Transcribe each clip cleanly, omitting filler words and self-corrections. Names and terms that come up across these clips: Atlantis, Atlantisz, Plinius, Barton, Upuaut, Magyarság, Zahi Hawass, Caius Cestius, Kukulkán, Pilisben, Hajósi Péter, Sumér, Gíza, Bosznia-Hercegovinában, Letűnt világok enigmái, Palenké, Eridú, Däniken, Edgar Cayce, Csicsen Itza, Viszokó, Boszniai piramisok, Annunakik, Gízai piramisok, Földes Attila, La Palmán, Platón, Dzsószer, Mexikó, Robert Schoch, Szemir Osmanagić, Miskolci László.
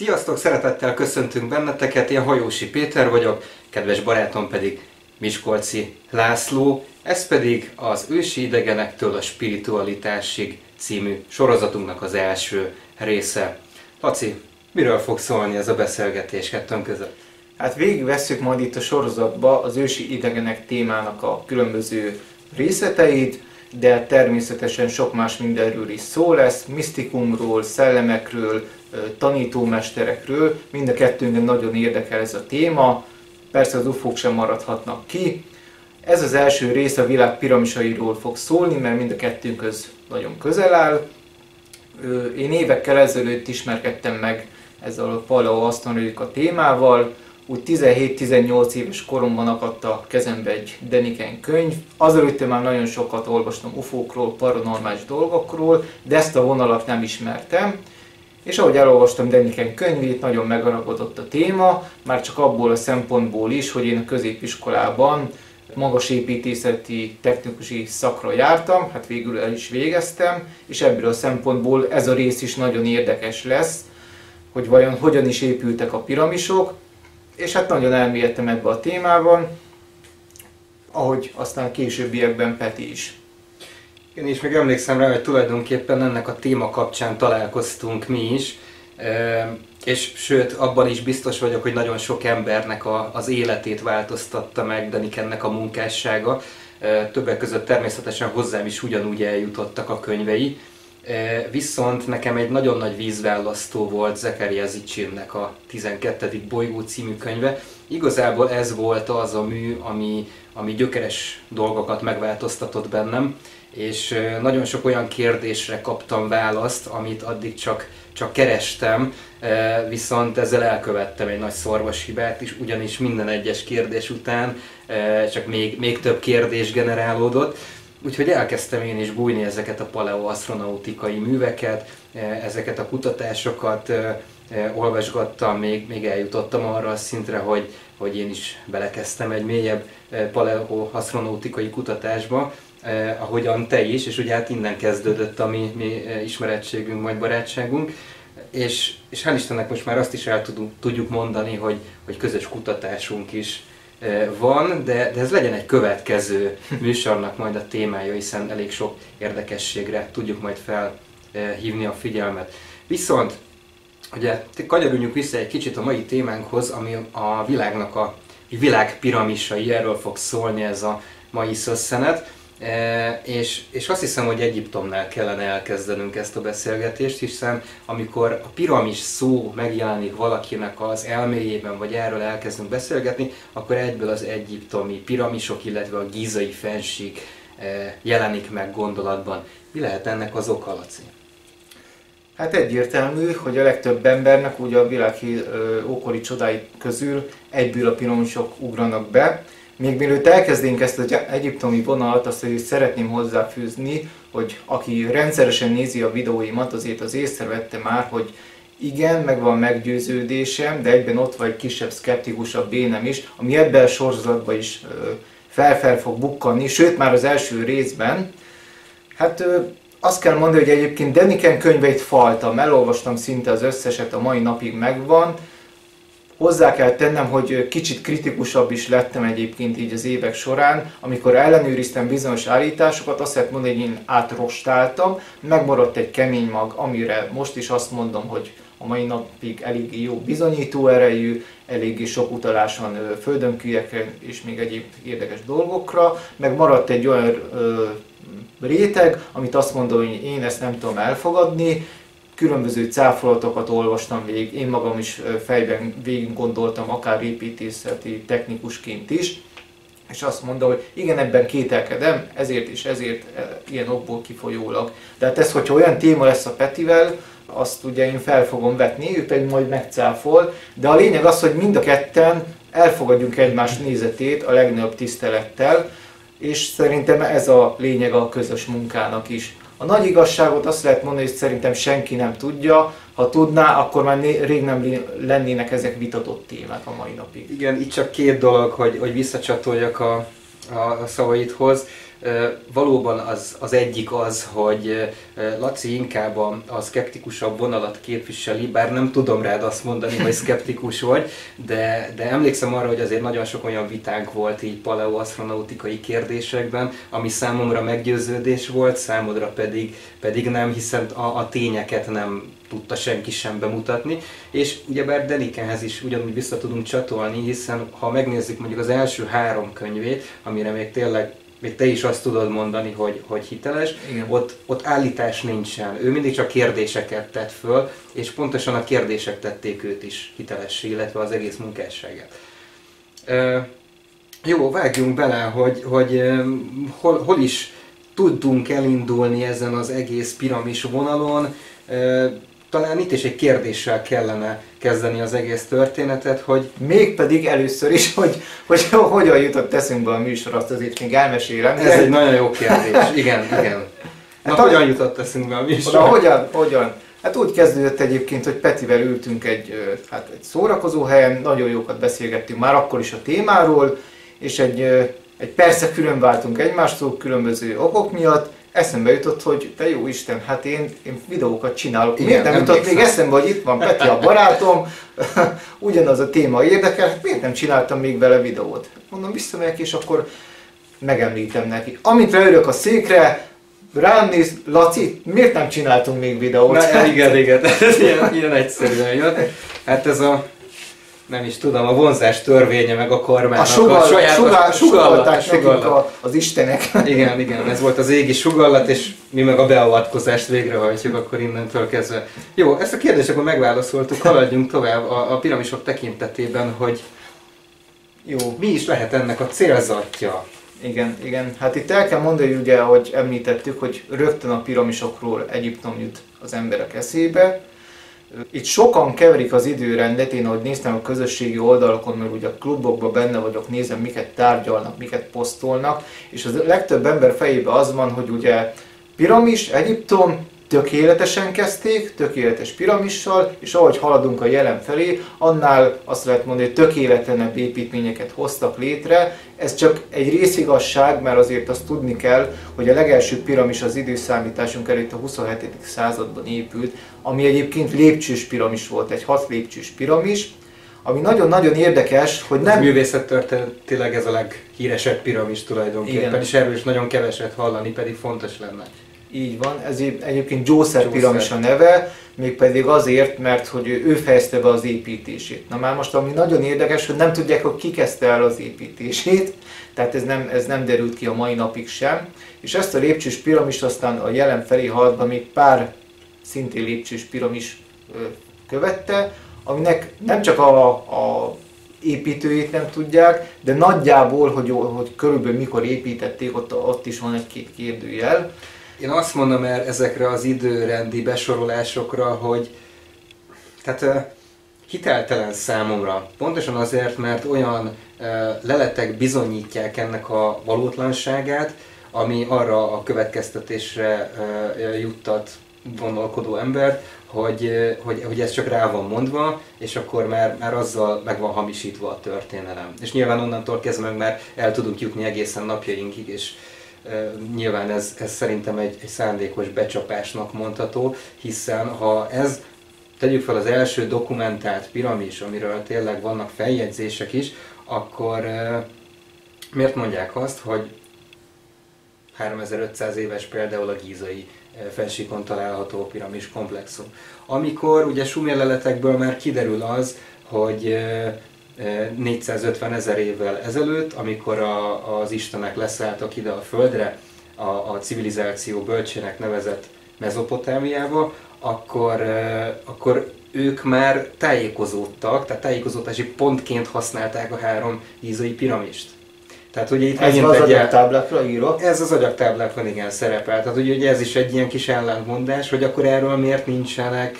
Sziasztok, szeretettel köszöntünk benneteket, én Hajósi Péter vagyok, kedves barátom pedig Miskolci László. Ez pedig az Ősi idegenektől a spiritualitásig című sorozatunknak az első része. Laci, miről fog szólni ez a beszélgetés kettőnk között? Hát végigvesszük majd itt a sorozatba az ősi idegenek témának a különböző részleteit, de természetesen sok más mindenről is szó lesz, misztikumról, szellemekről, tanítómesterekről, mind a kettőnkben nagyon érdekel ez a téma, persze az ufók sem maradhatnak ki. Ez az első rész a világ piramisairól fog szólni, mert mind a kettőnkhöz nagyon közel áll. Én évekkel ezelőtt ismerkedtem meg ezzel a paleoasztronautika témával, úgy 17-18 éves koromban akadt a kezembe egy Däniken könyv. Azelőtt már nagyon sokat olvastam ufókról, paranormális dolgokról, de ezt a vonalat nem ismertem. És ahogy elolvastam Däniken könyvét, nagyon megragadott a téma, már csak abból a szempontból is, hogy én a középiskolában magas építészeti technikusi szakra jártam, hát végül el is végeztem, és ebből a szempontból ez a rész is nagyon érdekes lesz, hogy vajon hogyan is épültek a piramisok, és hát nagyon elmélyedtem ebbe a témában, ahogy aztán későbbiekben Peti is. Én is még emlékszem rá, hogy tulajdonképpen ennek a téma kapcsán találkoztunk mi is, és sőt, abban is biztos vagyok, hogy nagyon sok embernek az életét változtatta meg Dänikennek a munkássága. Többek között természetesen hozzám is ugyanúgy eljutottak a könyvei, viszont nekem egy nagyon nagy vízválasztó volt Zecher Jezichinnek a 12. bolygó című könyve. Igazából ez volt az a mű, ami gyökeres dolgokat megváltoztatott bennem, és nagyon sok olyan kérdésre kaptam választ, amit addig csak kerestem, viszont ezzel elkövettem egy nagy szarvashibát is, ugyanis minden egyes kérdés után csak még több kérdés generálódott. Úgyhogy elkezdtem én is bújni ezeket a paleoasztronautikai műveket, ezeket a kutatásokat olvasgattam, még eljutottam arra a szintre, hogy én is belekezdtem egy mélyebb paleoasztronautikai kutatásba, ahogyan te is, és ugye hát innen kezdődött a mi ismerettségünk, majd barátságunk, és hál' Istennek most már azt is el tudjuk mondani, hogy közös kutatásunk is van, de ez legyen egy következő műsornak majd a témája, hiszen elég sok érdekességre tudjuk majd felhívni a figyelmet. Viszont ugye kanyarodjunk vissza egy kicsit a mai témánkhoz, ami a világnak a világ piramisai, erről fog szólni ez a mai szösszenet. És azt hiszem, hogy Egyiptomnál kellene elkezdenünk ezt a beszélgetést, hiszen amikor a piramis szó megjelenik valakinek az elméjében, vagy erről elkezdünk beszélgetni, akkor egyből az egyiptomi piramisok, illetve a gízai fennsík jelenik meg gondolatban. Mi lehet ennek az oka, Laci? Hát egyértelmű, hogy a legtöbb embernek ugye a világ ókori csodái közül egyből a piramisok ugranak be. Még mielőtt elkezdnénk ezt az egyiptomi vonalat, azt is szeretném hozzáfűzni, hogy aki rendszeresen nézi a videóimat, azért az észrevette már, hogy igen, megvan meggyőződésem, de egyben ott vagy kisebb, szkeptikusabb bénem is, ami ebben a sorozatban is fel fog bukkanni, sőt már az első részben. Hát azt kell mondani, hogy egyébként Däniken könyveit faltam, elolvastam szinte az összeset, a mai napig megvan. Hozzá kell tennem, hogy kicsit kritikusabb is lettem egyébként így az évek során, amikor ellenőriztem bizonyos állításokat, azt lehet mondani, hogy én átrostáltam, megmaradt egy kemény mag, amire most is azt mondom, hogy a mai napig eléggé jó bizonyító erejű, eléggé sok utalás van földönkülyekre és még egyéb érdekes dolgokra, meg maradt egy olyan réteg, amit azt mondom, hogy én ezt nem tudom elfogadni. Különböző cáfolatokat olvastam végig, én magam is fejben végig gondoltam, akár építészeti technikusként is, és azt mondom, hogy igen, ebben kételkedem, ezért és ezért, ilyen okból kifolyólag. De hát ez, hogyha olyan téma lesz a Petivel, azt ugye én fel fogom vetni, ő pedig majd megcáfol, de a lényeg az, hogy mind a ketten elfogadjunk egymás nézetét a legnagyobb tisztelettel, és szerintem ez a lényeg a közös munkának is. A nagy igazságot azt lehet mondani, hogy szerintem senki nem tudja, ha tudná, akkor már rég nem lennének ezek vitatott témák a mai napig. Igen, itt csak két dolog, hogy visszacsatoljak a szavaidhoz. Valóban az egyik az, hogy Laci inkább a szkeptikusabb vonalat képviseli, bár nem tudom rád azt mondani, hogy szkeptikus vagy, de emlékszem arra, hogy azért nagyon sok olyan vitánk volt így paleoasztronautikai kérdésekben, ami számomra meggyőződés volt, számodra pedig nem, hiszen a tényeket nem tudta senki sem bemutatni, és ugyebár Dänikenhez is ugyanúgy vissza tudunk csatolni, hiszen ha megnézzük mondjuk az első 3 könyvét, amire még tényleg még te is azt tudod mondani, hogy hiteles, ott állítás nincsen. Ő mindig csak kérdéseket tett föl, és pontosan a kérdések tették őt is hitelessé, illetve az egész munkásságát. Jó, vágjunk bele, hogy hol is tudtunk elindulni ezen az egész piramis vonalon. Talán itt is egy kérdéssel kellene kezdeni az egész történetet, hogy... Mégpedig először is, hogy hogyan jutott eszünkbe a műsor, azt azért még elmesélem. Ez egy nagyon jó kérdés, igen. Na, hát hogyan jutott eszünkbe a műsor? Hogyan? Hát úgy kezdődött egyébként, hogy Petivel ültünk egy szórakozó helyen, nagyon jókat beszélgettünk már akkor is a témáról, és egy persze külön váltunk egymástól különböző okok miatt. Eszembe jutott, hogy te jó Isten, hát én videókat csinálok. Miért nem jutott még eszembe, hogy itt van Peti a barátom, ugyanaz a téma érdekel, hát miért nem csináltam még vele videót? Mondom, visszamegyek, és akkor megemlítem neki. Amint leülök a székre, rám néz, Laci, miért nem csináltunk még videót? Na, igen, ez ilyen egyszerűen jött. Hát ez a... nem is tudom, a vonzás törvénye meg a kormánynak sugallatás nekünk az istenek. Igen, ez volt az égi sugallat, és mi meg a beavatkozást végrehajtjuk akkor innentől kezdve. Jó, ezt a kérdést akkor megválaszoltuk, haladjunk tovább a piramisok tekintetében, hogy jó, mi is lehet ennek a célzatja? Igen, hát itt el kell mondani, hogy ugye, ahogy említettük, hogy rögtön a piramisokról Egyiptom jut az emberek eszébe. Itt sokan keverik az időrendet, én ahogy néztem a közösségi oldalakon, mert ugye a klubokban benne vagyok, nézem miket tárgyalnak, miket posztolnak, és a legtöbb ember fejében az van, hogy ugye piramis, Egyiptom, tökéletesen kezdték, tökéletes piramissal, és ahogy haladunk a jelen felé, annál azt lehet mondani, hogy tökéletlenebb építményeket hoztak létre. Ez csak egy részigazság, mert azért azt tudni kell, hogy a legelső piramis az időszámításunk előtt a 27. században épült, ami egyébként lépcsős piramis volt, egy 6 lépcsős piramis, ami nagyon-nagyon érdekes, hogy nem... Művészettörténetileg ez a leghíresebb piramis tulajdonképpen, igen. És erről is nagyon keveset hallani, pedig fontos lenne. Így van, ez egyébként Dzsószer piramis a neve, mégpedig azért, mert hogy ő fejezte be az építését. Na már most, ami nagyon érdekes, hogy nem tudják, hogy ki kezdte el az építését, tehát ez nem derült ki a mai napig sem. És ezt a lépcsős piramis aztán a jelen felé haladva még pár szintén lépcsős piramis követte, aminek nem csak a építőjét nem tudják, de nagyjából, hogy körülbelül mikor építették, ott is van egy-két kérdőjel. Én azt mondom el ezekre az időrendi besorolásokra, hogy tehát hiteltelen számomra. Pontosan azért, mert olyan leletek bizonyítják ennek a valótlanságát, ami arra a következtetésre juttat gondolkodó embert, hogy ez csak rá van mondva, és akkor már azzal meg van hamisítva a történelem. És nyilván onnantól kezdve már el tudunk jutni egészen napjainkig, és nyilván ez szerintem egy szándékos becsapásnak mondható, hiszen ha ez, tegyük fel az első dokumentált piramis, amiről tényleg vannak feljegyzések is, akkor miért mondják azt, hogy 3500 éves például a gízai fensíkon található piramis komplexum. Amikor ugye sumérleletekből már kiderül az, hogy 450 000 évvel ezelőtt, amikor az istenek leszálltak ide a földre, a civilizáció bölcsének nevezett Mezopotámiába, akkor ők már tájékozódtak, tehát tájékozódási pontként használták a 3 gízai piramist. Tehát ugye itt megint az agyagtáblákra írok? Ez az agyagtáblákon igen szerepel. Tehát ugye ez is egy ilyen kis ellentmondás, hogy akkor erről miért nincsenek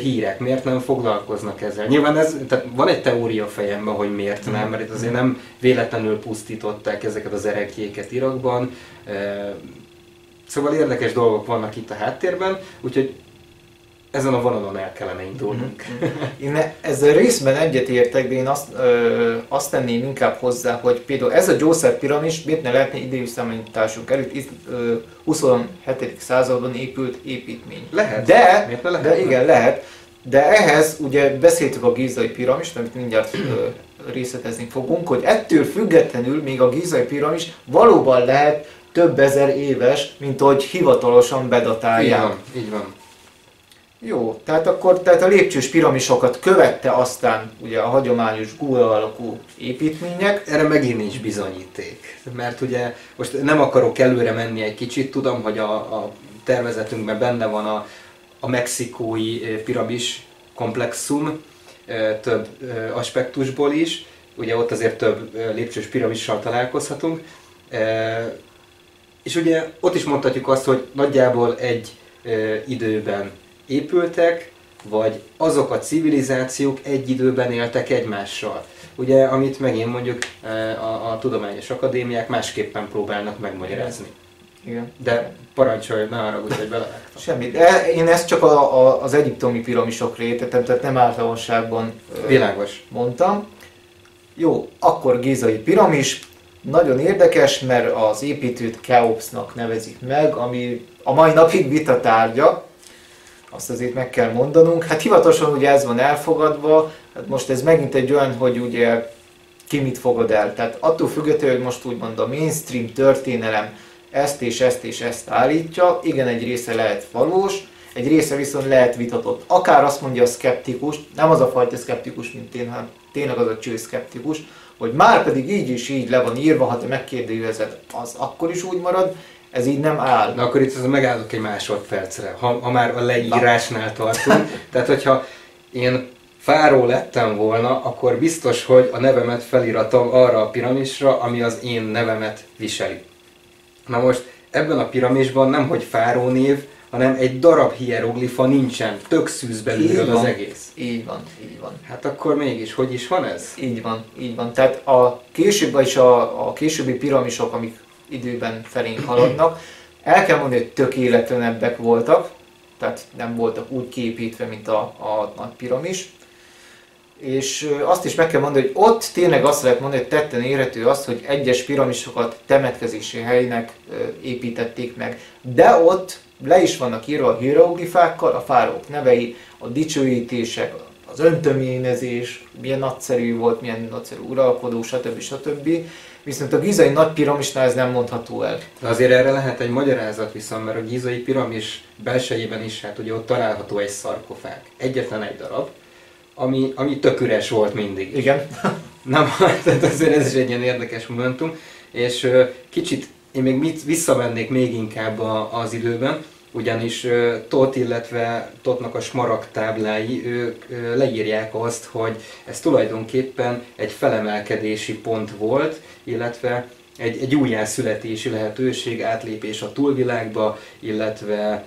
hírek, miért nem foglalkoznak ezzel. Nyilván tehát van egy teória fejemben, hogy miért nem, mert itt azért nem véletlenül pusztították ezeket az ereklyéket Irakban. Szóval érdekes dolgok vannak itt a háttérben, úgyhogy ezen a vonalon el kellene indulnunk. Én ezzel részben egyetértek, de én azt tenném inkább hozzá, hogy például ez a Dzsószer piramis miért ne lehetne idei számításunk előtt, 27. században épült építmény. Lehet. De, miért ne lehet? De igen, lehet. De ehhez ugye beszéltük a Gízai piramist, amit mindjárt részletezni fogunk, hogy ettől függetlenül még a Gízai piramis valóban lehet több ezer éves, mint ahogy hivatalosan bedatálják. Így van, így van. Jó, tehát akkor a lépcsős piramisokat követte aztán ugye a hagyományos gúra alakú építmények. Erre megint nincs bizonyíték, mert ugye most nem akarok előre menni egy kicsit, tudom, hogy a tervezetünkben benne van a mexikói piramis komplexum több aspektusból is, ugye ott azért több lépcsős piramissal találkozhatunk, és ugye ott is mondhatjuk azt, hogy nagyjából egy időben épültek, vagy azok a civilizációk egy időben éltek egymással. Ugye, amit megint mondjuk a tudományos akadémiák másképpen próbálnak megmagyarázni. Igen. De parancsolj, ne haragudj, hogy belevágtam. Semmit. Én ezt csak az egyiptomi piramisokra értettem, tehát nem általánosságban világos mondtam. Jó, akkor Gízai piramis. Nagyon érdekes, mert az építőt Keopsznak nevezik meg, ami a mai napig vita tárgya. Azt azért meg kell mondanunk. Hát hivatalosan ugye ez van elfogadva, hát most ez megint egy olyan, hogy ugye ki mit fogad el. Tehát attól függetlenül, hogy most úgymond a mainstream történelem ezt és ezt és ezt állítja, igen, egy része lehet valós, egy része viszont lehet vitatott. Akár azt mondja a szkeptikus, nem az a fajta szkeptikus, mint én, hanem tényleg az a csőszkeptikus, hogy már pedig így és így le van írva, ha te megkérdőjelezed, az akkor is úgy marad, ez így nem áll. Na akkor itt az megállok egy másodpercre, ha már a leírásnál tartunk. Tehát, hogyha én fáról lettem volna, akkor biztos, hogy a nevemet feliratom arra a piramisra, ami az én nevemet viseli. Na most ebben a piramisban nem hogy fáró név, hanem egy darab hieroglifa nincsen, tök szűz belülről az egész. Így van, így van. Hát akkor mégis, hogy is van ez? Így van, így van. Tehát a később is a későbbi piramisok, amik időben felénk haladnak, el kell mondani, hogy tökéletlenebbek voltak, tehát nem voltak úgy kiépítve, mint a nagy piramis. És azt is meg kell mondani, hogy ott tényleg azt lehet mondani, hogy tetten érhető az, hogy egyes piramisokat temetkezési helynek építették meg. De ott le is vannak írva a hieroglifákkal a fárók nevei, a dicsőítések, az öntöményezés, milyen nagyszerű volt, milyen nagyszerű uralkodó, stb. Stb. Viszont a gízai nagy piramisnál ez nem mondható el. De azért erre lehet egy magyarázat viszont, mert a gízai piramis belsejében is, hát ugye ott található egy szarkofág. Egyetlen egy darab, ami tök üres volt mindig. Igen. Nem, tehát azért ez is egy ilyen érdekes momentum, és kicsit én még visszamennék még inkább az időben, ugyanis Tóth, illetve Tóthnak a smaragd táblái, ők leírják azt, hogy ez tulajdonképpen egy felemelkedési pont volt, illetve egy újjászületési lehetőség, átlépés a túlvilágba, illetve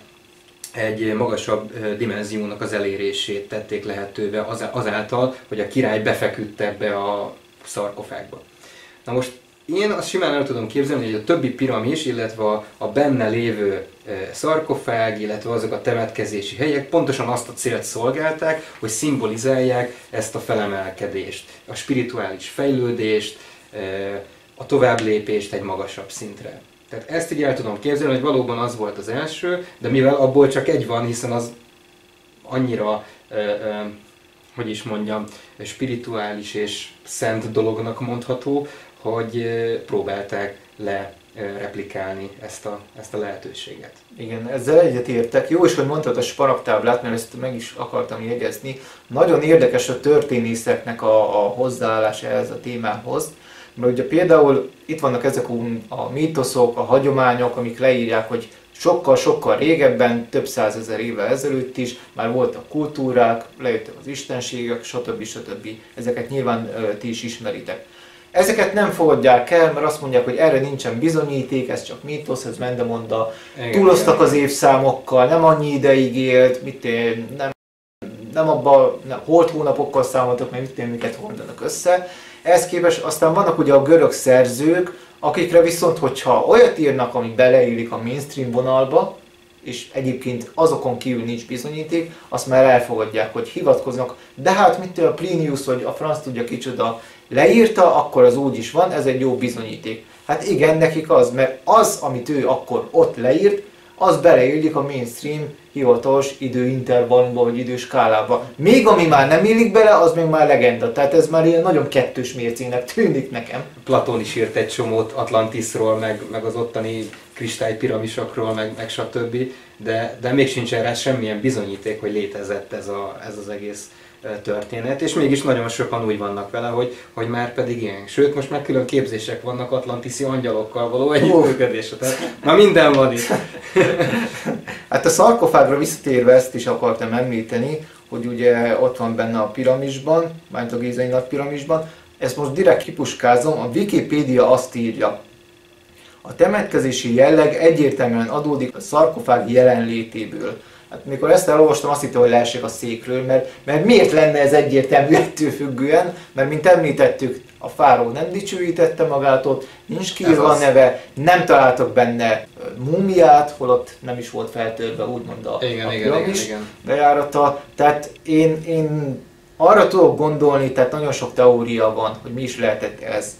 egy magasabb dimenziónak az elérését tették lehetővé azáltal, hogy a király befeküdt ebbe a szarkofágba. Na most én azt simán el tudom képzelni, hogy a többi piramis, illetve a benne lévő szarkofág, illetve azok a temetkezési helyek pontosan azt a célt szolgálták, hogy szimbolizálják ezt a felemelkedést, a spirituális fejlődést, a továbblépést egy magasabb szintre. Tehát ezt így el tudom képzelni, hogy valóban az volt az első, de mivel abból csak egy van, hiszen az annyira, hogy is mondjam, spirituális és szent dolognak mondható, hogy próbálták replikálni ezt a lehetőséget. Igen, ezzel egyetértek. Jó is, hogy mondtad a smaragd táblát, mert ezt meg is akartam jegyezni. Nagyon érdekes a történészeknek a hozzáállása ehhez a témához. Mert ugye például itt vannak ezek a mítoszok, a hagyományok, amik leírják, hogy sokkal-sokkal régebben, több százezer évvel ezelőtt is már voltak kultúrák, lejöttek az istenségek, stb. Stb. Ezeket nyilván ti is ismeritek. Ezeket nem fogadják el, mert azt mondják, hogy erre nincsen bizonyíték, ez csak mítosz, ez mendemonda, túloztak az évszámokkal, nem annyi ideig élt, nem abban holt hónapokkal számoltak, mert miket hordanak össze. Ehhez képest aztán vannak ugye a görög szerzők, akikre viszont, hogyha olyat írnak, ami beleillik a mainstream vonalba, és egyébként azokon kívül nincs bizonyíték, azt már elfogadják, hogy hivatkoznak. De hát mit a Plinius, vagy a franc tudja kicsoda leírta, akkor az úgy is van, ez egy jó bizonyíték. Hát igen, nekik az, mert az, amit ő akkor ott leírt, az beleillik a mainstream hivatalos időintervallumba, vagy időskálába. Még ami már nem illik bele, az még már legenda. Tehát ez már ilyen nagyon kettős mércének tűnik nekem. Platón is írt egy csomót Atlantisról, meg az ottani kristálypiramisokról, meg stb. De még sincs erre semmilyen bizonyíték, hogy létezett ez az egész történet, és mégis nagyon sokan úgy vannak vele, hogy már pedig ilyen. Sőt, most már külön képzések vannak atlantiszi angyalokkal való együttműködésre, tehát na minden van itt. Hát a szarkofágra visszatérve ezt is akartam említeni, hogy ugye ott van benne a piramisban, majd a Gízai nagy piramisban, ezt most direkt kipuskázom, a Wikipédia azt írja. A temetkezési jelleg egyértelműen adódik a szarkofág jelenlétéből. Hát mikor ezt elolvastam, azt hittem, hogy leesek a székről, mert miért lenne ez egyértelmű ettől függően, mert mint említettük, a fáraó nem dicsőítette magát ott, nincs kiírva a neve, nem találtak benne múmiát, holott nem is volt feltörve úgymond a piramis bejárata. Tehát én arra tudok gondolni, tehát nagyon sok teória van, hogy mi is lehetett ez.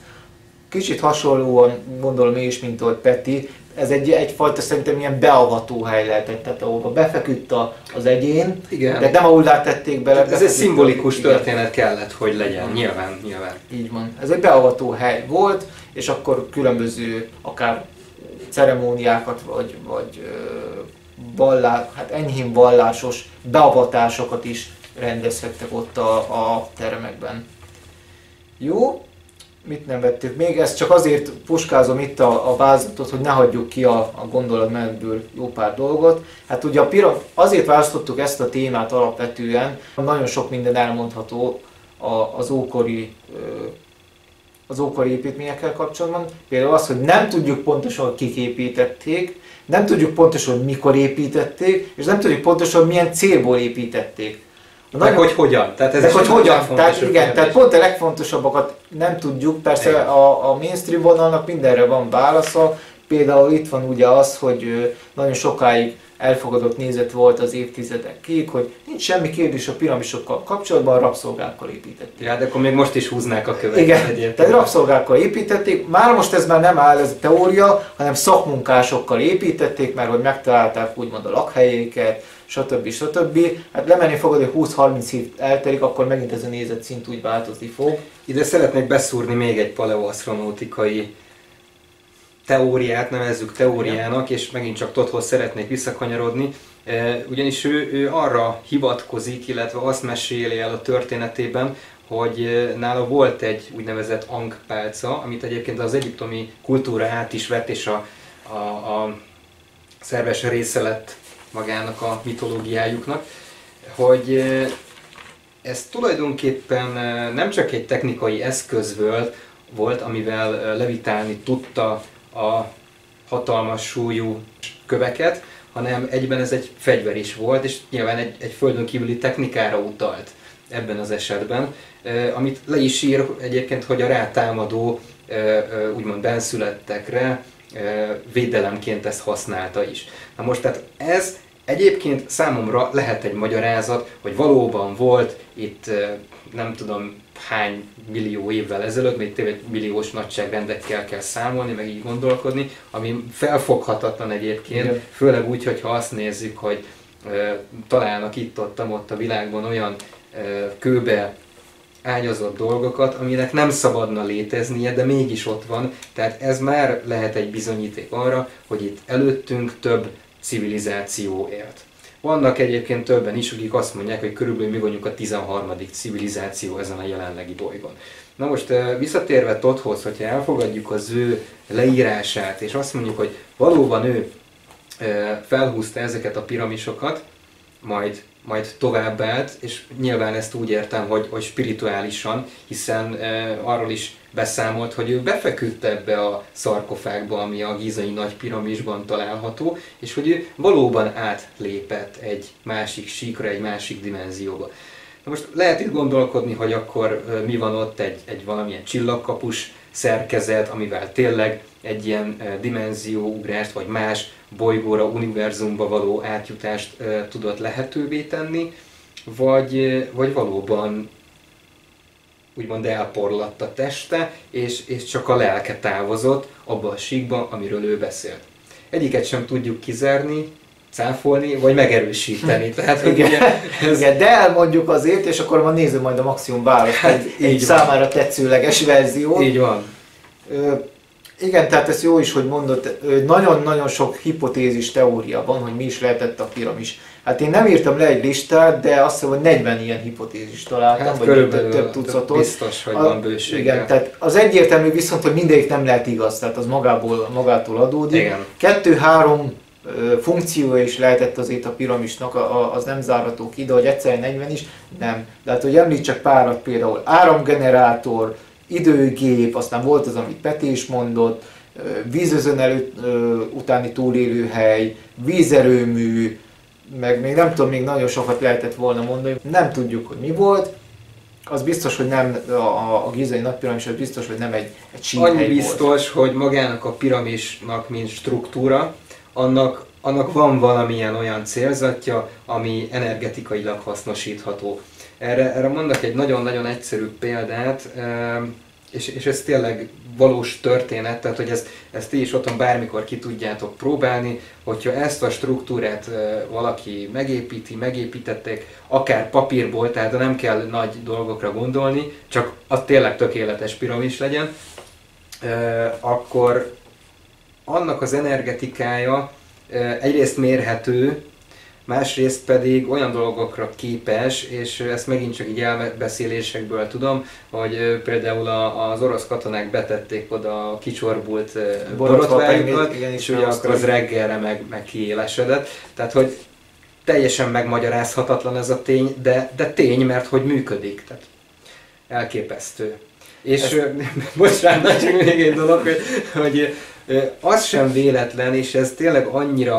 Kicsit hasonlóan gondolom én is, mint ott Peti. Ez egyfajta szerintem ilyen beavatóhely lehetett, tehát ahol befeküdt az egyén, igen. De nem ahol tették bele. Ez egy szimbolikus történet kellett, hogy legyen, nyilván. Így van. Ez egy beavatóhely volt, és akkor különböző akár ceremóniákat, vagy hát enyhén vallásos beavatásokat is rendezhettek ott a termekben. Jó? Mit nem vettük még? Ezt csak azért puskázom itt a vázatot, hogy ne hagyjuk ki a gondolatmenetből jó pár dolgot. Hát ugye azért választottuk ezt a témát alapvetően, nagyon sok minden elmondható az ókori építményekkel kapcsolatban. Például az, hogy nem tudjuk pontosan, kik építették, nem tudjuk pontosan, mikor építették, és nem tudjuk pontosan, milyen célból építették. Meg hogy hogyan. Tehát ez hogy hogyan. Tehát, igen, tehát pont a legfontosabbakat nem tudjuk, persze a mainstream vonalnak mindenre van válasza. Például itt van ugye az, hogy nagyon sokáig elfogadott nézet volt az évtizedekig, hogy nincs semmi kérdés a piramisokkal kapcsolatban, a rabszolgákkal építették. Ja, de akkor még most is húznák a követ. Igen, tehát rabszolgákkal építették. Már most ez már nem áll, ez a teória, hanem szakmunkásokkal építették, mert hogy megtalálták úgymond a lakhelyéket, stb. Hát lemenni fogod, hogy 20-30 év eltelik, akkor megint ez a nézetszint úgy változni fog. Ide szeretnék beszúrni még egy paleoasztronautikai teóriát, nevezzük teóriának, és megint csak Tothhoz szeretnék visszakanyarodni, ugyanis ő arra hivatkozik, illetve azt meséli el a történetében, hogy nála volt egy úgynevezett ankpálca, amit egyébként az egyiptomi kultúra át is vett, és a szerves része lett magának a mitológiájuknak, hogy ez tulajdonképpen nem csak egy technikai eszköz volt, amivel levitálni tudta a hatalmas súlyú köveket, hanem egyben ez egy fegyver is volt, és nyilván egy földön kívüli technikára utalt ebben az esetben, amit le is ír egyébként, hogy a rátámadó úgymond benszülettekre védelemként ezt használta is. Na most tehát ez egyébként számomra lehet egy magyarázat, hogy valóban volt itt nem tudom hány millió évvel ezelőtt, még tényleg milliós nagyságrendekkel kell számolni, meg így gondolkodni, ami felfoghatatlan egyébként, igen. Főleg úgy, hogyha azt nézzük, hogy találnak itt-ott a világban olyan kőbe ágyazott dolgokat, aminek nem szabadna léteznie, de mégis ott van. Tehát ez már lehet egy bizonyíték arra, hogy itt előttünk több civilizáció élt. Vannak egyébként többen is, akik azt mondják, hogy körülbelül mi vagyunk a 13. civilizáció ezen a jelenlegi bolygón. Na most visszatérve Tothhoz, hogyha elfogadjuk az ő leírását, és azt mondjuk, hogy valóban ő felhúzta ezeket a piramisokat, majd továbbállt, és nyilván ezt úgy értem, hogy spirituálisan, hiszen arról is beszámolt, hogy ő befeküdt ebbe a szarkofágba, ami a Gízai nagy piramisban található, és hogy ő valóban átlépett egy másik síkra, egy másik dimenzióba. Na most lehet itt gondolkodni, hogy akkor mi van ott, egy valamilyen csillagkapus szerkezet, amivel tényleg egy ilyen dimenzióugrást, vagy más bolygóra, univerzumba való átjutást tudott lehetővé tenni, vagy valóban úgymond elporladt a teste, és csak a lelke távozott abba a síkba, amiről ő beszélt. Egyiket sem tudjuk kizárni, cáfolni, vagy megerősíteni. Tehát, igen, ez... igen, de elmondjuk azért, és akkor van néző majd a maximum választ, hát, egy számára tetszőleges verziót. Így van. Igen, tehát ez jó is, hogy mondott, nagyon-nagyon sok hipotézis teória van, hogy mi is lehetett a piramis. Hát én nem írtam le egy listát, de azt hiszem, hogy 40 ilyen hipotézis találtam, hát, vagy több tucatot. Biztos, hogy van bőség. Igen, tehát az egyértelmű viszont, hogy mindegyik nem lehet igaz, tehát az magától adódik. 2-3 funkciója is lehetett azért a piramisnak, az nem zárható ki, de hogy egyszerűen 40 is, nem. De hát, hogy említsek párat, például áramgenerátor, időgép, aztán volt az, amit Peti is mondott, vízözön utáni túlélőhely, vízerőmű, meg még nem tudom, még nagyon sokat lehetett volna mondani. Nem tudjuk, hogy mi volt. Az biztos, hogy nem a gízai nagypiramis, az biztos, hogy nem egy síkhely volt. Annyi biztos, hogy magának a piramisnak, mint struktúra, annak van valamilyen olyan célzatja, ami energetikailag hasznosítható. Erre mondok egy nagyon-nagyon egyszerű példát, és ez tényleg valós történet, tehát hogy ezt ti is otthon bármikor ki tudjátok próbálni, hogyha ezt a struktúrát valaki megépítették, akár papírból, tehát nem kell nagy dolgokra gondolni, csak az tényleg tökéletes piramis legyen, akkor annak az energetikája egyrészt mérhető, másrészt pedig olyan dolgokra képes, és ezt megint csak így elbeszélésekből tudom, hogy például az orosz katonák betették oda a kicsorbult borotvájukat, és ugye akkor az reggelre meg kiélesedett. Tehát, hogy teljesen megmagyarázhatatlan ez a tény, de tény, mert hogy működik. Tehát elképesztő. És bocsánat, csak még egy dolog, hogy az sem véletlen, és ez tényleg annyira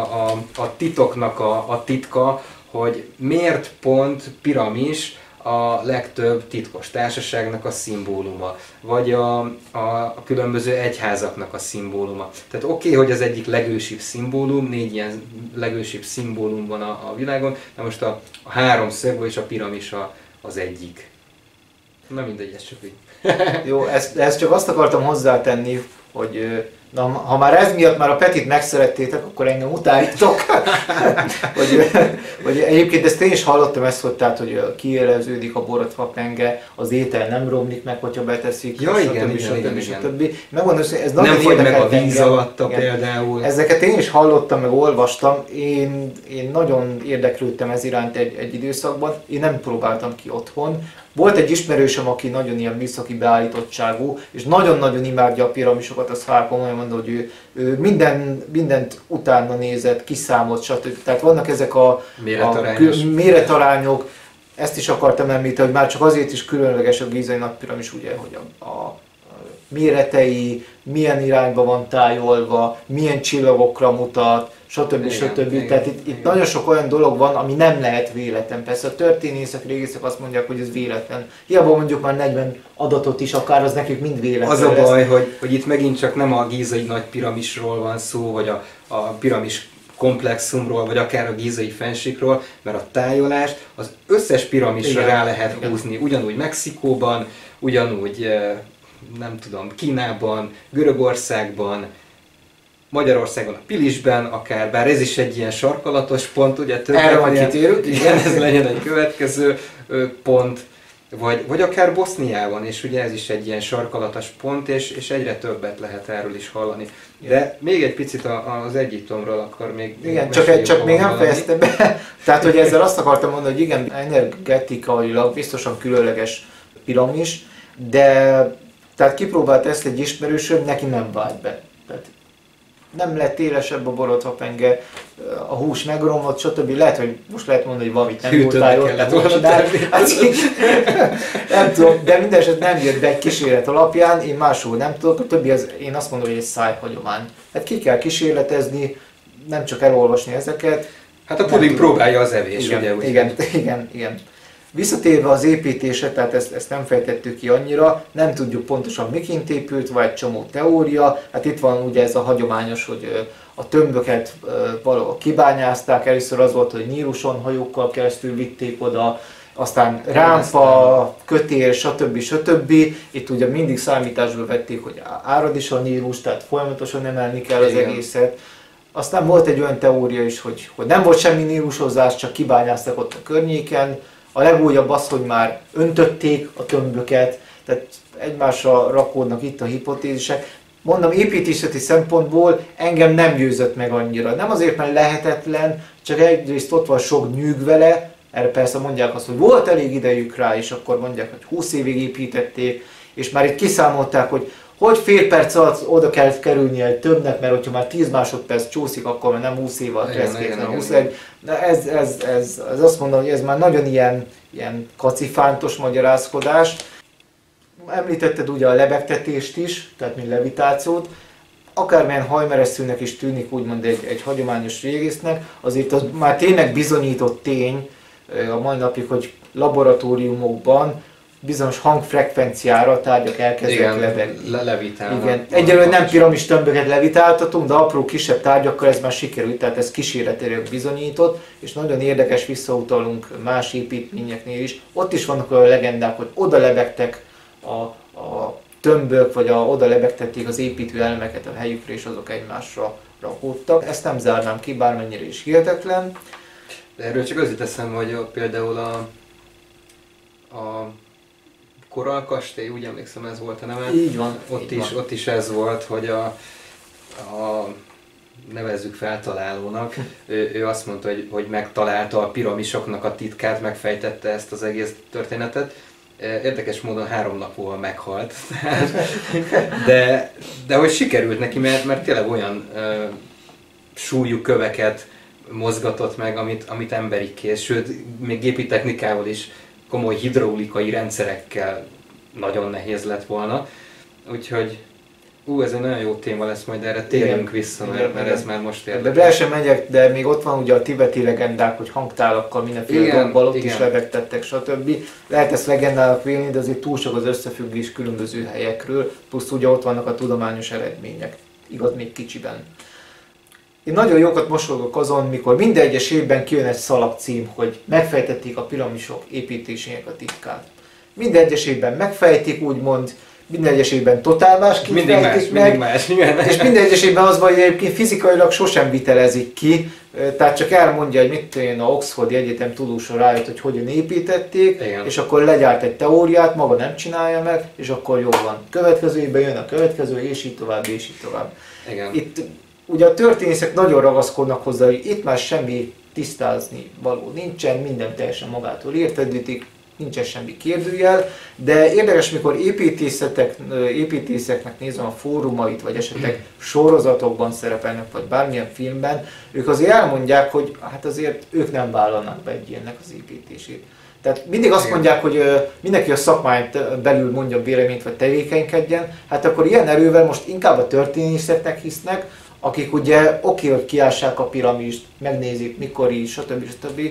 a titoknak a titka, hogy miért pont piramis a legtöbb titkos társaságnak a szimbóluma, vagy a különböző egyházaknak a szimbóluma. Tehát oké, hogy az egyik legősibb szimbólum, 4 ilyen legősibb szimbólum van a világon, de most a háromszögből és a piramis az egyik. Na mindegy, ez csak így. Jó, ezt csak azt akartam hozzátenni, hogy na, ha már ez miatt már a Petit megszerettétek, akkor engem utáljátok. Vagy egyébként ezt én is hallottam ezt, hogy, tehát, hogy kiéleződik a borotfapenge, az étel nem romlik meg, hogyha beteszik. Ja, igen. Megmondom, hogy ez nagyon érdekelt. Nem fogy meg a víz alatta például. Ezeket én is hallottam, meg olvastam. Én nagyon érdeklődtem ez iránt egy időszakban. Én nem próbáltam ki otthon. Volt egy ismerősöm, aki nagyon ilyen műszaki beállítottságú, és nagyon-nagyon imádja a piramisokat, azt már komolyan mondom, hogy ő mindent utána nézett, kiszámolt, stb. Tehát vannak ezek a méretarányok, ezt is akartam említeni, hogy már csak azért is különleges a gízai nagypiramis, ugye, hogy a méretei, milyen irányba van tájolva, milyen csillagokra mutat, stb. Tehát itt nagyon sok olyan dolog van, ami nem lehet véletlen. Persze a történészek, régészek azt mondják, hogy ez véletlen. Hiába mondjuk már 40 adatot is, akár az nekik mind véletlen. Az a baj, hogy itt megint csak nem a gízai nagy piramisról van szó, vagy a piramis komplexumról, vagy akár a gízai fennsíkról, mert a tájolást az összes piramisra rá lehet húzni. Ugyanúgy Mexikóban, ugyanúgy nem tudom, Kínában, Görögországban, Magyarországon a Pilisben, akár, bár ez is egy ilyen sarkalatos pont, ugye kitérünk, igen, ez legyen egy következő pont, vagy akár Boszniában, és ugye ez is egy ilyen sarkalatos pont, és egyre többet lehet erről is hallani. De még egy picit az Egyiptomról akkor még... Igen, csak még nem fejezte be. Tehát, hogy ezzel azt akartam mondani, hogy igen, energetikailag biztosan különleges piramis, de tehát kipróbált ezt egy ismerősöm, neki nem vált be. Tehát nem lett élesebb a borotvapenge, a hús megromlott, stb. Lehet, hogy most lehet mondani, hogy valamit nem voltál jól, nem tudom, de minden eset nem jött be egy kísérlet alapján, én máshol nem tudok, a többi az, én azt mondom, hogy egy szájhagyomány. Hát ki kell kísérletezni, nem csak elolvasni ezeket. Hát a puding próbálja az evés, igen, ugye? Igen. Visszatérve az építésre, tehát ezt nem fejtettük ki annyira, nem tudjuk pontosan miként épült, vagy egy csomó teória. Hát itt van ugye ez a hagyományos, hogy a tömböket valahol kibányázták, először az volt, hogy Níluson hajókkal keresztül vitték oda, aztán rámpa, kötél, stb. Stb. Itt ugye mindig számításba vették, hogy árad is a Nílus, tehát folyamatosan emelni kell az egészet. Aztán volt egy olyan teória is, hogy nem volt semmi nílusozás, csak kibányáztak ott a környéken. A legújabb az, hogy már öntötték a tömböket, tehát egymásra rakódnak itt a hipotézisek. Mondom, építészeti szempontból engem nem győzött meg annyira. Nem azért, mert lehetetlen, csak egyrészt ott van sok nyűg vele, erre persze mondják azt, hogy volt elég idejük rá, és akkor mondják, hogy 20 évig építették, és már itt kiszámolták, hogy fél perc alatt oda kell kerülnie egy tömbnek, mert hogyha már 10 másodperc csúszik, akkor már nem 20 év alatt lesz, hanem 21. De ez azt mondom, hogy ez már nagyon ilyen kacifántos magyarázkodás. Említetted ugye a lebegtetést is, tehát mint levitációt. Akármilyen hajmeresztőnek is tűnik úgymond egy hagyományos régésznek, azért az már tényleg bizonyított tény a mai napig, hogy laboratóriumokban bizonyos hangfrekvenciára a tárgyak elkezdenek lebegni. Igen, egyelőre nem piramis tömböket levitáltatunk, de apró kisebb tárgyakkal ez már sikerült, tehát ez kísérletileg bizonyított, és nagyon érdekes, visszautalunk más építményeknél is. Ott is vannak olyan legendák, hogy oda lebegtek a tömbök, vagy oda lebegtették az építő elemeket a helyükre, és azok egymásra rakódtak. Ezt nem zárnám ki, bármennyire is hihetetlen. De erről csak az jut eszembe, hogy például a Korallkastély, úgy emlékszem, ez volt a neve. Így van. Ott is ez volt, hogy a nevezzük feltalálónak, ő azt mondta, hogy megtalálta a piramisoknak a titkát, megfejtette ezt az egész történetet. Érdekes módon 3 nap múlva meghalt, de hogy sikerült neki, mert tényleg olyan súlyú köveket mozgatott meg, amit emberi kéz, sőt, még gépi technikával is, komoly hidraulikai rendszerekkel nagyon nehéz lett volna. Úgyhogy, ez egy nagyon jó téma lesz, majd erre térjünk vissza, mert ez már most érdekes. Ebbe bele sem megyek, de még ott van ugye a tibeti legendák, hogy hangtálakkal mindenféle gombbal ott is lebegtettek, stb. Lehet ezt legendának vélni, de azért túl sok az összefüggés különböző helyekről, plusz ugye ott vannak a tudományos eredmények, igaz, még kicsiben. Én nagyon jókat mosolgok azon, mikor minden egyes évben kijön egy szalagcím, hogy megfejtették a piramisok építésének a titkát. Minden egyes évben megfejtik, úgymond, minden egyes évben totál más kifejtik meg, és minden egyes évben az van, hogy egyébként fizikailag sosem vitelezik ki, tehát csak elmondja, hogy mit én a Oxfordi Egyetem tudósa rájött, hogy hogyan építették, igen. És akkor legyárt egy teóriát, maga nem csinálja meg, és akkor jó van. Következő évben jön a következő, és így tovább, és így tovább. Igen. Ugye a történészek nagyon ragaszkodnak hozzá, hogy itt már semmi tisztázni való nincsen, minden teljesen magától értedődik, nincsen semmi kérdőjel, de érdekes, mikor építészeknek nézem a fórumait, vagy esetleg sorozatokban szerepelnek, vagy bármilyen filmben, ők azért elmondják, hogy hát azért ők nem vállalnak be egy ilyennek az építését. Tehát mindig azt mondják, hogy mindenki a szakmán belül mondja véleményt, vagy tevékenykedjen, hát akkor ilyen erővel most inkább a történészetnek hisznek, akik ugye hogy kiássák a piramist, megnézik mikor is, stb.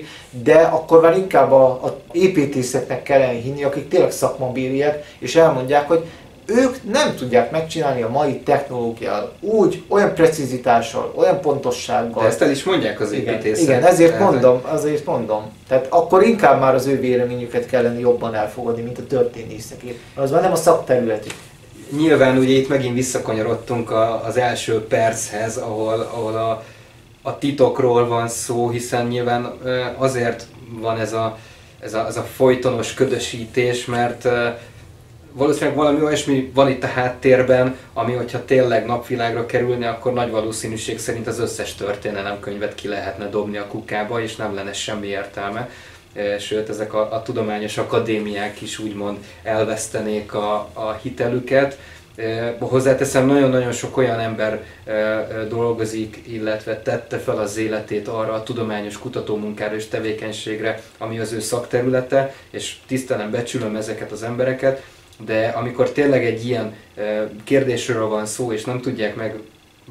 De akkor már inkább az építészetnek kellene hinni, akik tényleg szakmabéliek, és elmondják, hogy ők nem tudják megcsinálni a mai technológiával, úgy, olyan precizitással, olyan pontossággal. De ezt el is mondják az építészek. Igen, ezért mondom. Tehát akkor inkább már az ő véleményüket kellene jobban elfogadni, mint a történészekét. Az már nem a szakterületük. Nyilván ugye itt megint visszakanyarodtunk az első perchez, ahol a titokról van szó, hiszen nyilván azért van ez a folytonos ködösítés, mert valószínűleg valami olyasmi van itt a háttérben, ami hogyha tényleg napvilágra kerülne, akkor nagy valószínűség szerint az összes történelemkönyvet ki lehetne dobni a kukába, és nem lenne semmi értelme. Sőt, ezek a tudományos akadémiák is úgymond elvesztenék a hitelüket. Hozzáteszem, nagyon-nagyon sok olyan ember dolgozik, illetve tette fel az életét arra a tudományos kutatómunkára és tevékenységre, ami az ő szakterülete, és tisztelem, becsülöm ezeket az embereket, de amikor tényleg egy ilyen kérdésről van szó, és nem tudják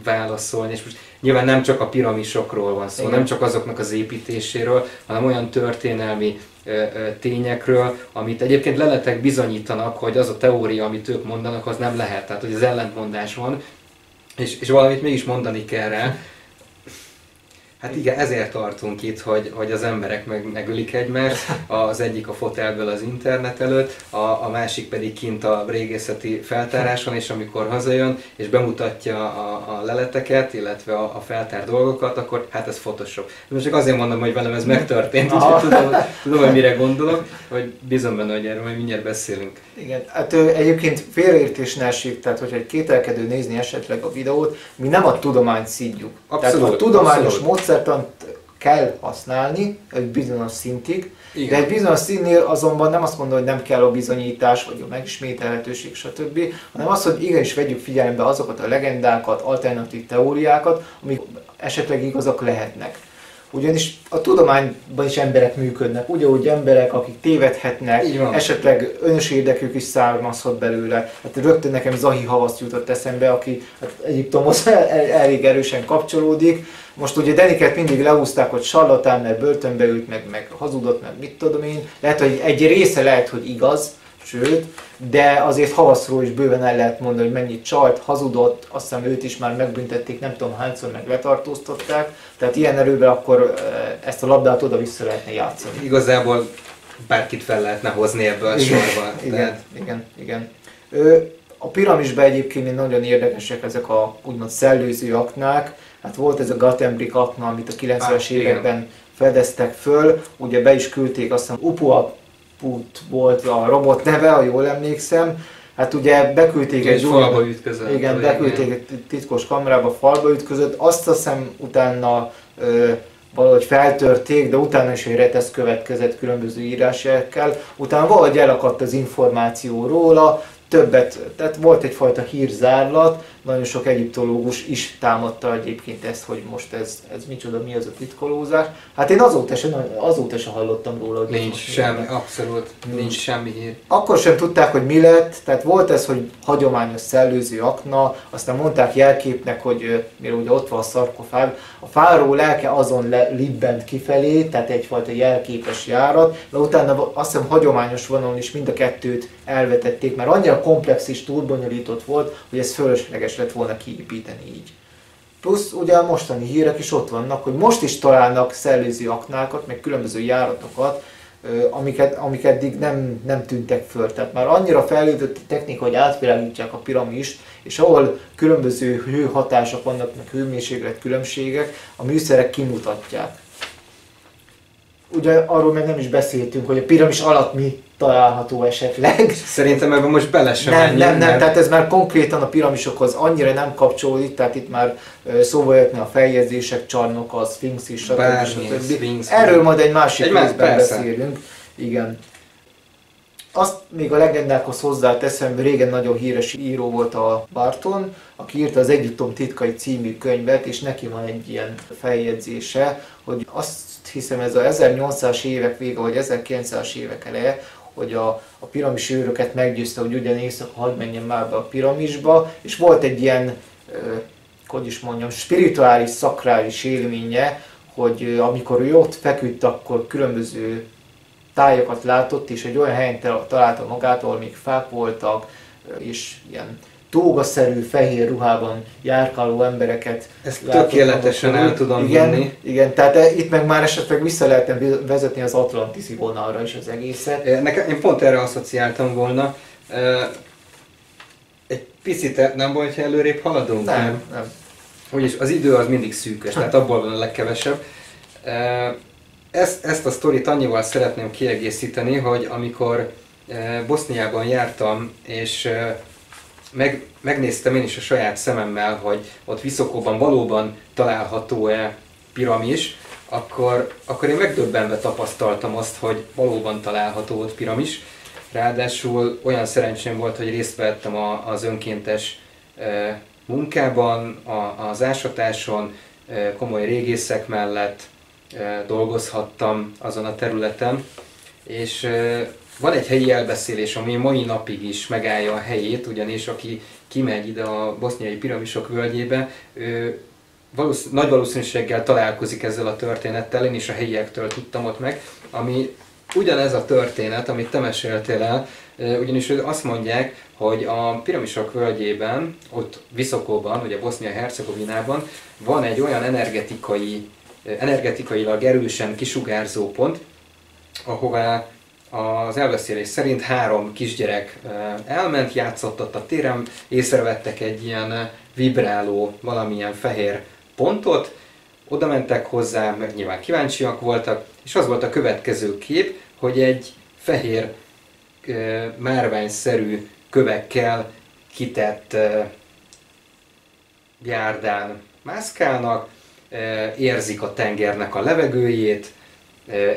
megválaszolni, és most nyilván nem csak a piramisokról van szó, nem csak azoknak az építéséről, hanem olyan történelmi tényekről, amit egyébként leletek bizonyítanak, hogy az a teória, amit ők mondanak, az nem lehet. Tehát, hogy az ellentmondás van, és valamit mégis mondani kell rá. Hát igen, ezért tartunk itt, hogy az emberek megölik egymást, az egyik a fotelből az internet előtt, a másik pedig kint a régészeti feltáráson, és amikor hazajön és bemutatja a leleteket, illetve a feltárt dolgokat, akkor hát ez Photoshop. Most csak azért mondom, hogy velem ez megtörtént, úgyhogy tudom, hogy mire gondolok, hogy bízom benne, hogy erről majd mindjárt beszélünk. Igen, hát egyébként félreértés ne esik, tehát hogyha egy kételkedő nézni esetleg a videót, mi nem a tudományt szidjuk. Abszolút, tehát a tudományos módszertant kell használni egy bizonyos szintig, igen. De egy bizonyos színnél azonban nem azt mondom, hogy nem kell a bizonyítás, vagy a megismételhetőség, stb., hanem az, hogy igenis vegyük figyelembe azokat a legendákat, alternatív teóriákat, amik esetleg igazak lehetnek. Ugyanis a tudományban is emberek működnek, ugyanúgy emberek, akik tévedhetnek, esetleg önös érdekük is származhat belőle. Hát rögtön nekem Zahi Hawass jutott eszembe, aki hát Egyiptomhoz elég erősen kapcsolódik. Most ugye Däniket mindig lehúzták, hogy sarlatán, mert börtönbe ült, meg hazudott, meg mit tudom én. Lehet, hogy egy része lehet, hogy igaz, sőt, de azért Hawassról is bőven el lehet mondani, hogy mennyit csalt, hazudott, azt hiszem őt is már megbüntették, nem tudom hányszor meg letartóztatták, tehát ilyen erővel akkor ezt a labdát oda-vissza lehetne játszani. Igazából bárkit fel lehetne hozni ebből a sorban. Igen. A piramisben egyébként nagyon érdekesek ezek a úgymond szellőző aknák, hát volt ez a Gutenberg akna, amit a 90-es években fedeztek föl, ugye be is küldték, azt hiszem Upuaut volt a robot neve, ha jól emlékszem. Hát ugye beküldték egy falba ütközött. Igen, beküldték egy titkos kamerába, falba ütközött. Azt hiszem utána valahogy feltörték, de utána is egy retesz következett különböző írásekkel. Utána valahogy elakadt az információ róla, többet, tehát volt egyfajta hírzárlat, nagyon sok egyiptológus is támadta egyébként ezt, hogy most ez micsoda, mi az a titkolózás. Hát én azóta sem hallottam róla, hogy nincs semmi, abszolút nincs semmi hír. Akkor sem tudták, hogy mi lett, tehát volt ez, hogy hagyományos szellőző akna, aztán mondták jelképnek, hogy mire ugye ott van a szarkofág, a fáró lelke azon libbent kifelé, tehát egyfajta jelképes járat, de utána azt hiszem hagyományos vonalon is mind a kettőt elvetették, mert annyira komplex és túlbonyolított volt, hogy ez fölösleges lett volna kiépíteni így. Plusz ugye a mostani hírek is ott vannak, hogy most is találnak szellőző aknákat, meg különböző járatokat, amik eddig nem tűntek föl. Tehát már annyira fejlődött a technika, hogy átvilágítják a piramist, és ahol különböző hőhatások vannak, meg hőmérséklet különbségek, a műszerek kimutatják. Ugye arról meg nem is beszéltünk, hogy a piramis alatt mi található esetleg. Szerintem ebben most bele sem menjünk. Nem, tehát ez már konkrétan a piramisokhoz annyira nem kapcsolódik, tehát itt már szóba jöhetne a feljegyzések csarnoka, a Sphinx is, stb. Erről majd egy másik részben beszélünk. Igen. Azt még a legendákhoz hozzáteszem, régen nagyon híres író volt a Barton, aki írta az Egyiptom titkai című könyvet, és neki van egy ilyen feljegyzése, hogy azt hiszem ez a 1800-as évek vége, vagy 1900-as évek eleje, hogy a piramis őröket meggyőzte, hogy ugyan éjszaka hadd menjen már be a piramisba, és volt egy ilyen, spirituális, szakrális élménye, hogy amikor ő ott feküdt, akkor különböző tájakat látott, és egy olyan helyen találta magát, ahol még fák voltak, és ilyen tógaszerű, fehér ruhában járkáló embereket. Ezt tökéletesen el tudom vinni. Igen, tehát itt meg már esetleg vissza lehetne vezetni az atlantiszi vonalra is az egészet. Nekem, én pont erre asszociáltam volna. Egy picit nem volt, ha előrébb haladunk? Nem. Úgyis az idő az mindig szűkös, tehát abból van a legkevesebb. Ezt a sztorit annyival szeretném kiegészíteni, hogy amikor Boszniában jártam, és megnéztem én is a saját szememmel, hogy ott Viszokóban valóban található-e piramis, akkor én megdöbbenve tapasztaltam azt, hogy valóban található ott piramis. Ráadásul olyan szerencsém volt, hogy részt vettem az önkéntes munkában, az ásatáson, komoly régészek mellett dolgozhattam azon a területen, és van egy helyi elbeszélés, ami mai napig is megállja a helyét, ugyanis aki kimegy ide a boszniai piramisok völgyébe, nagy valószínűséggel találkozik ezzel a történettel, én is a helyiektől tudtam ott meg, ami ugyanez a történet, amit te meséltél el, ugyanis azt mondják, hogy a piramisok völgyében, ott Viszokóban, ugye Bosznia-Hercegovinában van egy olyan energetikai energetikailag erősen kisugárzó pont, ahová az elbeszélés szerint 3 kisgyerek elment, játszott ott a téren, észrevettek egy ilyen vibráló, valamilyen fehér pontot, oda mentek hozzá, meg nyilván kíváncsiak voltak, és az volt a következő kép, hogy egy fehér márványszerű kövekkel kitett járdán mászkálnak, érzik a tengernek a levegőjét,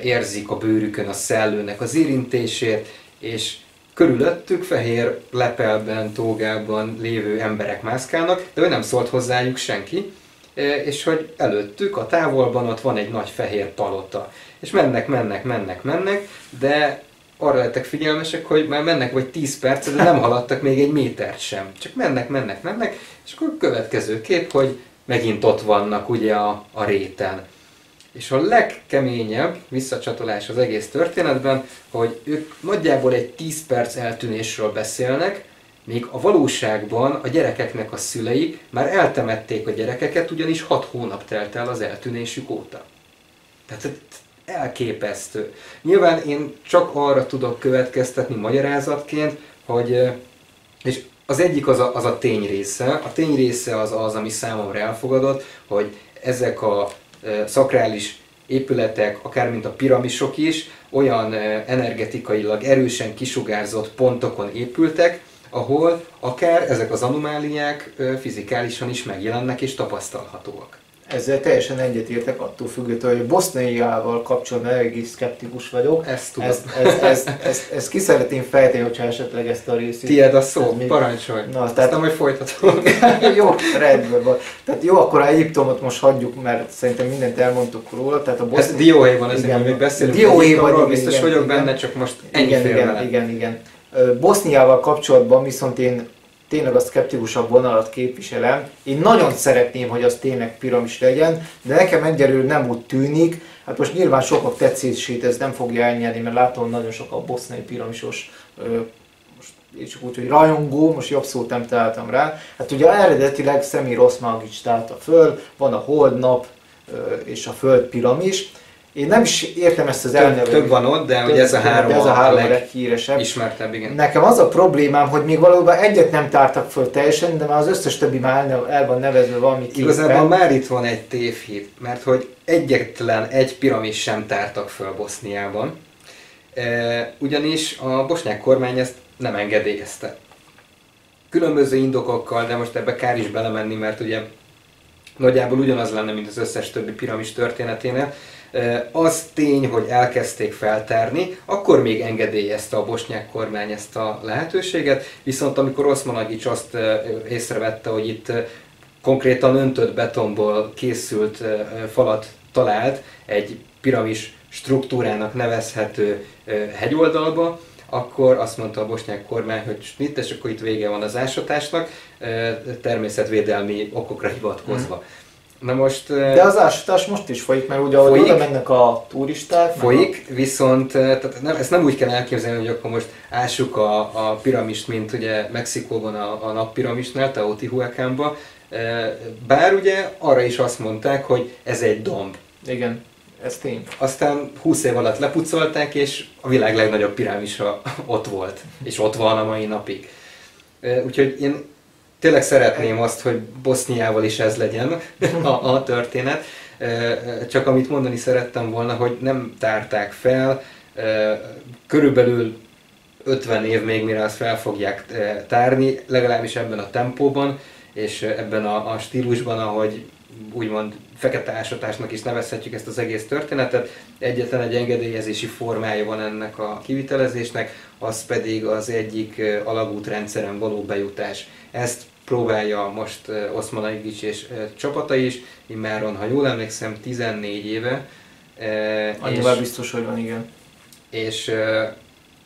érzik a bőrükön a szellőnek az érintését, és körülöttük fehér lepelben, tógában lévő emberek mászkálnak, de ő nem szólt hozzájuk senki, és hogy előttük, a távolban ott van egy nagy fehér palota. És mennek, de arra lettek figyelmesek, hogy már mennek vagy 10 percet, de nem haladtak még egy métert sem. Csak mennek, és akkor következő kép, hogy megint ott vannak ugye a réten. És a legkeményebb visszacsatolás az egész történetben, hogy ők nagyjából egy 10 perc eltűnésről beszélnek, még a valóságban a gyerekeknek a szülei már eltemették a gyerekeket, ugyanis 6 hónap telt el az eltűnésük óta. Tehát elképesztő. Nyilván én csak arra tudok következtetni magyarázatként, hogy... És az egyik az a tény része. A tény része az, ami számomra elfogadott, hogy ezek a szakrális épületek, akár mint a piramisok is, olyan energetikailag erősen kisugárzott pontokon épültek, ahol akár ezek az anomáliák fizikálisan is megjelennek és tapasztalhatóak. Ezzel teljesen egyetértek, attól függetlenül, hogy Boszniával kapcsolatban elég szkeptikus vagyok. Ezt ki szeretném fejteni, hogyha esetleg ezt a részét... Tied a szó, még... parancsolj! Na, tehát... nem, hogy folytatom. Jó, rendben van. Tehát jó, akkor a Egyiptomot most hagyjuk, mert szerintem mindent elmondtuk róla. Tehát a Bosznia... Ez dióhéjban, ezért még beszélünk. Dióhéjban biztos vagyok benne, csak most ennyi fél vele. Igen. Boszniával kapcsolatban viszont én tényleg a szkeptikusabb vonalat képviselem. Én nagyon szeretném, hogy az tényleg piramis legyen, de nekem egyelőre nem úgy tűnik. Hát most nyilván sokak tetszését ez nem fogja elnyerni, mert látom nagyon sok a boszniai piramisos, és úgy, hogy rajongó, most jobb szót nem találtam rá. Hát ugye eredetileg Szemir Osmanagić tárta föl, van a holdnap és a föld piramis. Én nem is értem ezt az elnevezést. Több van ott, de ugye ez a három a leghíresebb. Ismertebb, igen. Nekem az a problémám, hogy még valóban egyet nem tártak föl teljesen, de már az összes többi már el van nevezve valami képen. Igazából már itt van egy tévhit, mert hogy egy piramis sem tártak föl Boszniában. Ugyanis a bosnyák kormány ezt nem engedélyezte. Különböző indokokkal, de most ebbe kár is belemenni, mert ugye nagyjából ugyanaz lenne, mint az összes többi piramis történeténél. Az tény, hogy elkezdték feltárni, akkor még engedélyezte a bosnyák kormány ezt a lehetőséget, viszont amikor Osmanagić azt észrevette, hogy itt konkrétan öntött betonból készült falat talált egy piramis struktúrának nevezhető hegyoldalba, akkor azt mondta a bosnyák kormány, hogy itt, és akkor itt vége van az ásatásnak, természetvédelmi okokra hivatkozva. Na most, de az ásatás most is folyik, mert ugye ahogy oda mennek a turisták... Folyik, viszont tehát ezt nem úgy kell elképzelni, hogy akkor most ássuk a piramist, mint ugye Mexikóban a nappiramisnál, Teotihuacánban. Bár ugye arra is azt mondták, hogy ez egy domb. Igen, ez tény. Aztán 20 év alatt lepucolták, és a világ legnagyobb piramisa ott volt, és ott van a mai napig. Úgyhogy én tényleg szeretném azt, hogy Boszniával is ez legyen a történet. Csak amit mondani szerettem volna, hogy nem tárták fel. Körülbelül 50 év még, mire azt fel fogják tárni, legalábbis ebben a tempóban, és ebben a stílusban, ahogy úgymond fekete ásatásnak is nevezhetjük ezt az egész történetet. Egyetlen egy engedélyezési formája van ennek a kivitelezésnek, az pedig az egyik alagútrendszeren való bejutás. Ezt próbálja most Osmanagić és csapata is, immáron, ha jól emlékszem, 14 éve. Annyival biztos, hogy van, igen. És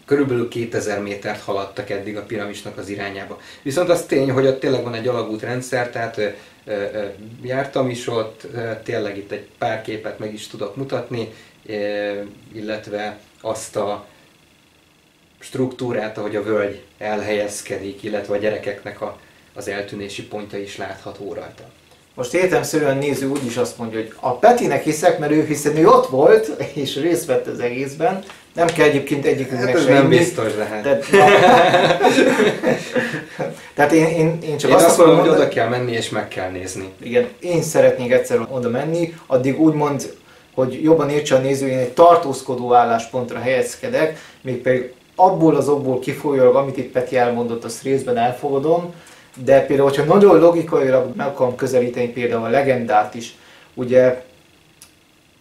körülbelül 2000 métert haladtak eddig a piramisnak az irányába. Viszont az tény, hogy ott tényleg van egy alagútrendszer, tehát jártam is ott, tényleg itt egy pár képet meg is tudok mutatni, illetve azt a struktúrát, ahogy a völgy elhelyezkedik, illetve a gyerekeknek az eltűnési pontja is látható rajta. Most értelemszerűen néző úgy is azt mondja, hogy a Petinek hiszek, mert ő hiszen ő ott volt, és részt vett az egészben. Nem kell egyébként egyikünknek semmi. Nem biztos lehet. Tehát én csak azt mondom, hogy oda kell menni és meg kell nézni. Igen, én szeretnék egyszer oda menni, addig úgymond, hogy jobban értsen a néző, én egy tartózkodó álláspontra helyezkedek, mégpedig abból az okból kifolyólag, amit itt Peti elmondott, azt részben elfogadom, de például, hogyha nagyon logikailag meg akarom közelíteni például a legendát is, ugye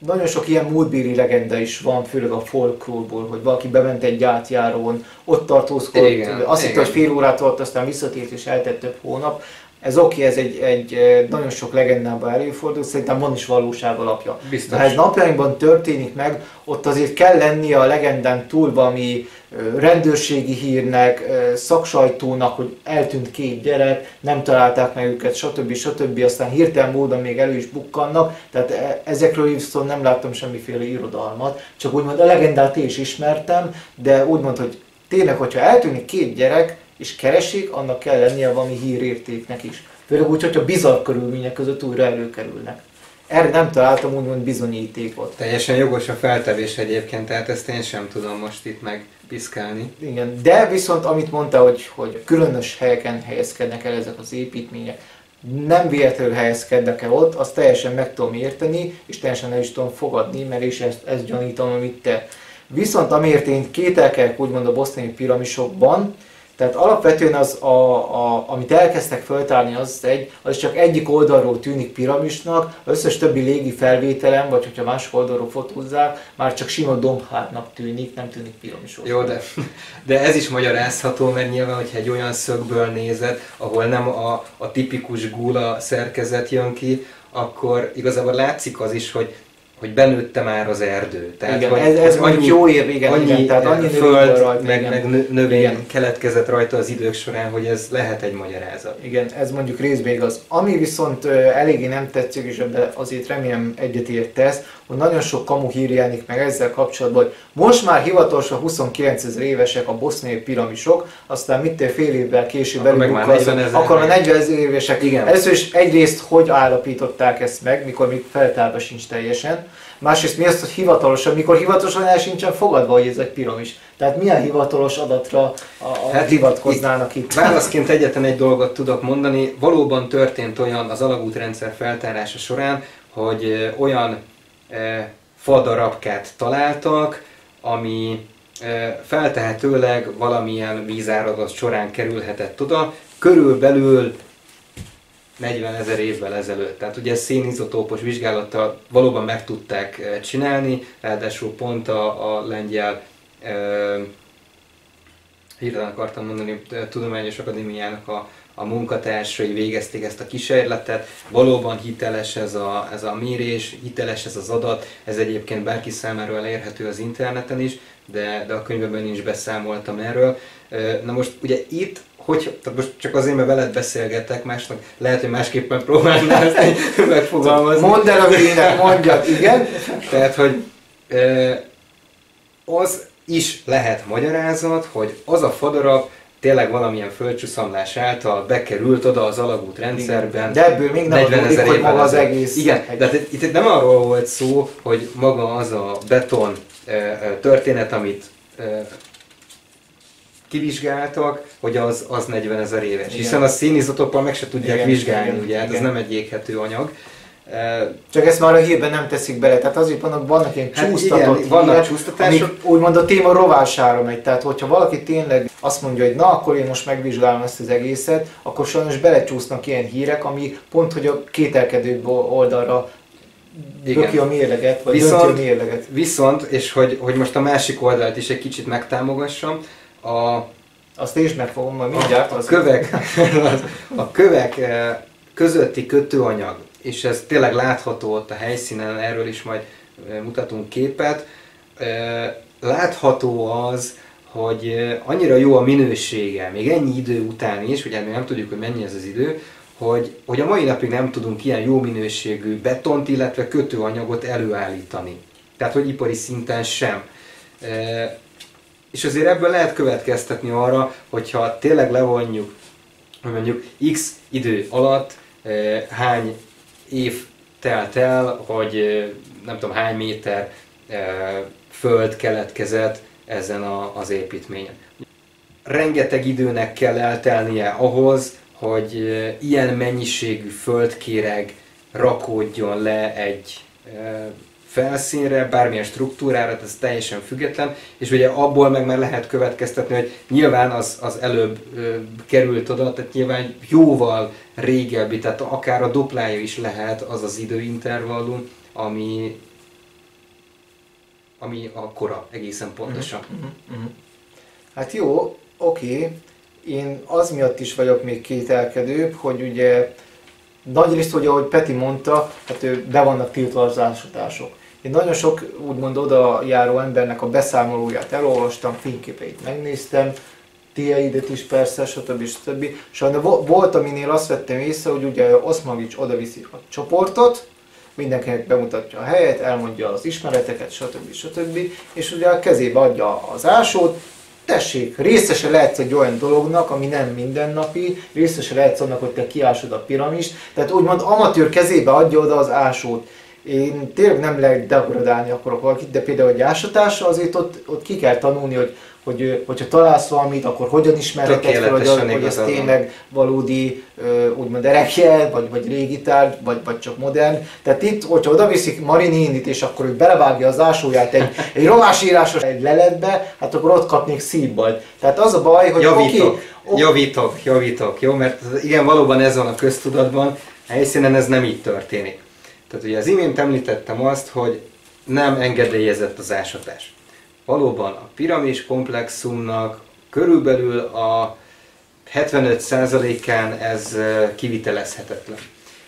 nagyon sok ilyen múltbéli legenda is van, főleg a folklórból, hogy valaki bement egy átjárón, ott tartózkodott, azt hitt, hogy fél órát volt, aztán visszatért és eltett több hónap. Ez oké, ez egy nagyon sok legendában előfordul, szerintem van is valóság alapja. Biztos. Ha ez napjainkban történik meg, ott azért kell lennie a legendán túl valami rendőrségi hírnek, szaksajtónak, hogy eltűnt két gyerek, nem találták meg őket, stb. Stb. Aztán hirtelen módon még elő is bukkannak, tehát ezekről viszont nem láttam semmiféle irodalmat, csak úgymond a legendát én is ismertem, de úgymond, hogy tényleg, hogyha eltűnik két gyerek, és keresik, annak kell lennie valami hírértéknek is. Főleg úgy, hogyha bizarr körülmények között újra előkerülnek. Erre nem találtam úgymond bizonyítékot. Teljesen jogos a feltevés egyébként, tehát ezt én sem tudom most itt megpiszkálni. Igen, de viszont amit mondta, hogy különös helyeken helyezkednek el ezek az építmények, nem véletlenül helyezkednek el ott, azt teljesen meg tudom érteni, és teljesen el is tudom fogadni, mert is ezt gyanítom, amit te. Viszont amiért én kételkedek úgymond a boszniai piramisokban, tehát alapvetően az, amit elkezdtek föltárni, az csak egyik oldalról tűnik piramisnak, az összes többi légi felvételem, vagy hogyha másik oldalról fotózzák, már csak sima dombhátnak tűnik, nem tűnik piramisnak. Jó, de ez is magyarázható, mert nyilván, hogyha egy olyan szögből nézed, ahol nem a tipikus gula szerkezet jön ki, akkor igazából látszik az is, hogy benőtte már az erdő. Tehát, igen, ez annyi, jó ér, igen, annyi, igen, tehát annyi föld, rajta, meg növény igen. Keletkezett rajta az idők során, hogy ez lehet egy magyarázat. Igen, ez mondjuk részben igaz. Ami viszont eléggé nem tetszik, és azért remélem egyetértesz, hogy nagyon sok kamu hír jelenik meg ezzel kapcsolatban, hogy most már hivatalosan 29 000 évesek a boszniai piramisok, aztán fél évvel később akkor a 40 000 évesek. Igen. Először is egyrészt, hogy állapították ezt meg, mikor még feltárva sincs teljesen. Másrészt mi az, hogy hivatalosan, mikor hivatalosan el sincsen fogadva, hogy ez egy piramis. Tehát milyen hivatalos adatra hivatkoznának itt? Válaszként egyetlen egy dolgot tudok mondani. Valóban történt olyan az alagútrendszer feltárása során, hogy olyan fadarabkát találtak, ami feltehetőleg valamilyen vízáradat során kerülhetett oda, körülbelül 40 000 évvel ezelőtt. Tehát ugye szénizotópos vizsgálattal valóban meg tudták csinálni, ráadásul pont a lengyel, hirtelen akartam mondani, Tudományos Akadémiának a munkatársai végezték ezt a kísérletet. Valóban hiteles ez a mérés, hiteles ez az adat, ez egyébként bárki számára elérhető az interneten is, de a könyvben is beszámoltam erről. Na most ugye itt, tehát most csak azért, mert veled beszélgetek, másnak lehet, hogy másképpen próbálnál ezt megfogalmazni. Mondd el, amit ének mondjak, igen. Tehát, hogy az is lehet magyarázat, hogy az a fadarab tényleg valamilyen földcsúszamlás által bekerült oda az alagút rendszerben. De ebből még nem adódik, hogy maga az egész. Igen, de itt nem arról volt szó, hogy maga az a beton történet, amit kivizsgáltak, hogy az 40 000 éves. Igen. Hiszen a színizotokkal meg se tudják vizsgálni, igen, ugye, ez nem egy éghető anyag. Csak ezt már a hírben nem teszik bele, tehát azért vannak ilyen csúsztatott hírek, úgymond a téma rovására megy, tehát hogyha valaki tényleg azt mondja, hogy na akkor én most megvizsgálom ezt az egészet, akkor sajnos belecsúsznak ilyen hírek, ami pont hogy a kételkedő oldalra böki a mérleget, vagy dönti a mérleget. Viszont, és hogy most a másik oldalt is egy kicsit megtámogassam, azt is meg fogom majd mindjárt. A kövek közötti kötőanyag, és ez tényleg látható ott a helyszínen, erről is majd mutatunk képet, látható az, hogy annyira jó a minősége, még ennyi idő után is, ugye még nem tudjuk, hogy mennyi ez az idő, hogy a mai napig nem tudunk ilyen jó minőségű betont, illetve kötőanyagot előállítani. Tehát, hogy ipari szinten sem. És azért ebből lehet következtetni arra, hogyha tényleg levonjuk, hogy mondjuk x idő alatt hány év telt el, hogy nem tudom hány méter föld keletkezett ezen az építményen. Rengeteg időnek kell eltelnie ahhoz, hogy ilyen mennyiségű földkéreg rakódjon le egy felszínre, bármilyen struktúrára, ez teljesen független, és ugye abból meg már lehet következtetni, hogy nyilván az előbb került oda, tehát nyilván jóval régebbi, tehát akár a duplája is lehet az az időintervallum, ami a kora egészen pontosan. Hát jó, oké. Én az miatt is vagyok még kételkedőbb, hogy ugye nagyrészt, hogy ahogy Peti mondta, hát ő be vannak tiltva az ásatások. Én nagyon sok úgymond oda járó embernek a beszámolóját elolvastam, fényképeit megnéztem, tiédet is persze, stb. Stb. Sajnos volt, aminél azt vettem észre, hogy ugye Osmanagić odaviszi a csoportot, mindenkinek bemutatja a helyet, elmondja az ismereteket, stb. Stb. És ugye a kezébe adja az ásót, tessék, részese lehetsz egy olyan dolognak, ami nem mindennapi, részese lehetsz annak, hogy te kiásod a piramist, tehát úgymond amatőr kezébe adja oda az ásót. Én tényleg nem lehet degradálni akarok valakit, de például egy ásatása azért ott ki kell tanulni, hogyha találsz valamit, akkor hogyan ismerheted fel, hogy ez tényleg valódi, úgymond erekje, vagy régi tárgy, vagy csak modern. Tehát itt, hogyha odaviszik Mari nénit, és akkor ő belevágja az ásóját egy romásírásos egy leletbe, hát akkor ott kapnék szívbajt. Tehát az a baj, hogy javítok, jó? Mert igen, valóban ez van a köztudatban, helyszínen ez nem így történik. Tehát ugye az imént említettem azt, hogy nem engedélyezett az ásatás. Valóban a piramis komplexumnak körülbelül a 75%-án ez kivitelezhetetlen.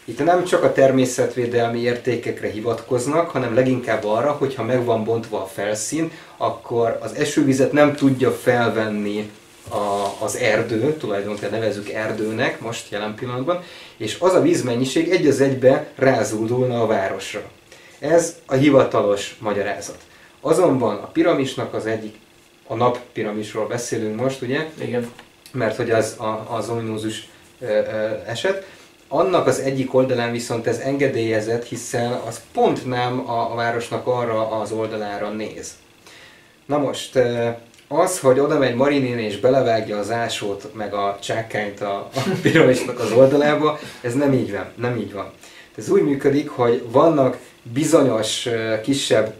Itt nem csak a természetvédelmi értékekre hivatkoznak, hanem leginkább arra, hogyha meg van bontva a felszín, akkor az esővizet nem tudja felvenni az erdő, tulajdonképpen nevezzük erdőnek most jelen pillanatban, és az a vízmennyiség egy az egybe rázúdulna a városra. Ez a hivatalos magyarázat. Azonban a piramisnak az egyik, a nappiramisról beszélünk most, ugye? Igen. Mert hogy az az ominózus eset. Annak az egyik oldalán viszont ez engedélyezett, hiszen az pont nem a városnak arra az oldalára néz. Na most, az, hogy oda megy Mari néni és belevágja az ásót, meg a csákányt a piramisnak az oldalába, ez nem így van. Nem így van. Ez úgy működik, hogy vannak bizonyos kisebb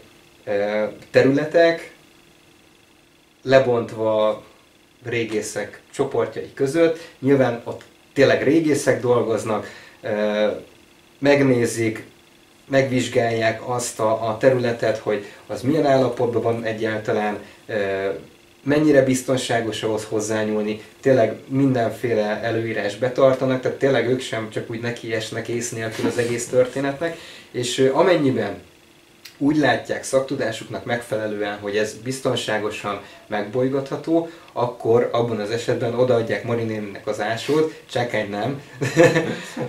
területek, lebontva régészek csoportjai között. Nyilván ott tényleg régészek dolgoznak, megnézik, megvizsgálják azt a területet, hogy az milyen állapotban van egyáltalán, mennyire biztonságos ahhoz hozzányúlni, tényleg mindenféle előírás betartanak, tehát tényleg ők sem csak úgy nekiesnek ész nélkül az egész történetnek, és amennyiben úgy látják szaktudásuknak megfelelően, hogy ez biztonságosan megbolygatható, akkor abban az esetben odaadják Mari néninek az ásót, csákány nem,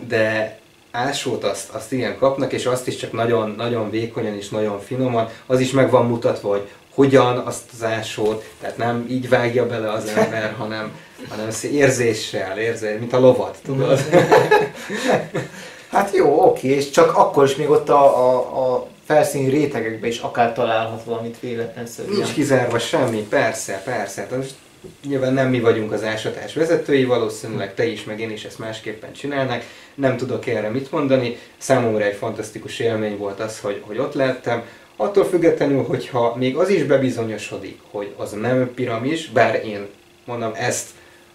de ásót azt igen kapnak, és azt is csak nagyon vékonyan és nagyon finoman, az is meg van mutatva, hogy hogyan azt az ásót, tehát nem így vágja bele az ember, hanem érzéssel, mint a lovat, tudod? Hát jó, oké, és csak akkor is még ott a felszíni rétegekben is akár találhat valamit véletlenszerűen. Nincs kizárva semmi, persze. Most nyilván nem mi vagyunk az ásatás vezetői, valószínűleg te is, meg én is ezt másképpen csinálnak. Nem tudok erre mit mondani. Számomra egy fantasztikus élmény volt az, hogy ott lettem. Attól függetlenül, hogyha még az is bebizonyosodik, hogy az nem piramis, bár én mondom ezt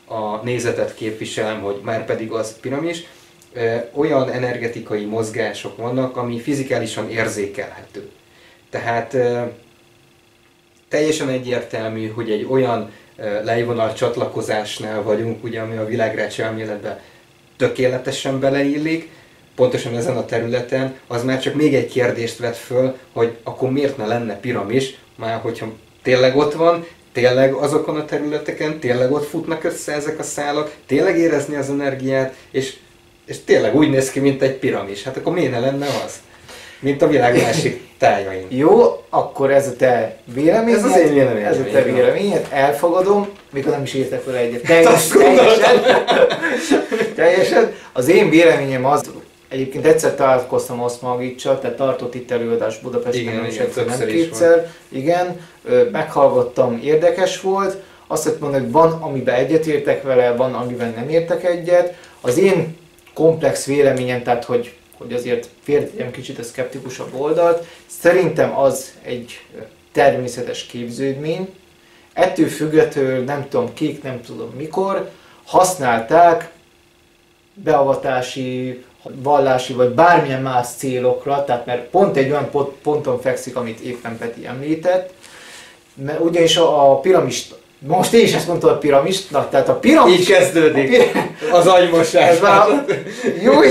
a nézetet képviselem, hogy már pedig az piramis, olyan energetikai mozgások vannak, ami fizikálisan érzékelhető. Tehát teljesen egyértelmű, hogy egy olyan lejvonal csatlakozásnál vagyunk, ugye, ami a világrács elméletben tökéletesen beleillik, pontosan ezen a területen, az már csak még egy kérdést vet föl, hogy akkor miért ne lenne piramis, már hogyha tényleg ott van, tényleg azokon a területeken, tényleg ott futnak össze ezek a szálak, tényleg érezni az energiát, és tényleg úgy néz ki, mint egy piramis. Hát akkor miért ne lenne az? Mint a világ másik tájain. Jó, akkor ez a te véleményed. Ez az én véleményed. Ez a te véleményed, elfogadom, mikor nem is értek vele egyet. Teljesen. Az én véleményem az, Egyébként egyszer találkoztam Osmanagićsal, tehát tartott itt előadás Budapesten, igen, nem is egyszer, nem kétszer. Igen, meghallgattam, érdekes volt. Azt lehet mondani, hogy van, amiben egyetértek vele, van, amiben nem értek egyet. Az én komplex véleményem, tehát hogy azért félretegyem kicsit a szkeptikusabb oldalt, szerintem az egy természetes képződmény. Ettől függetlenül nem tudom kik, nem tudom mikor, használták beavatási, vallási vagy bármilyen más célokra, tehát mert pont egy olyan ponton fekszik, amit éppen Peti említett, mert ugyanis a piramist, most én is ezt mondtam, a piramistnak, tehát a piramis... Így kezdődik az agymosás. Ez már a... Júj!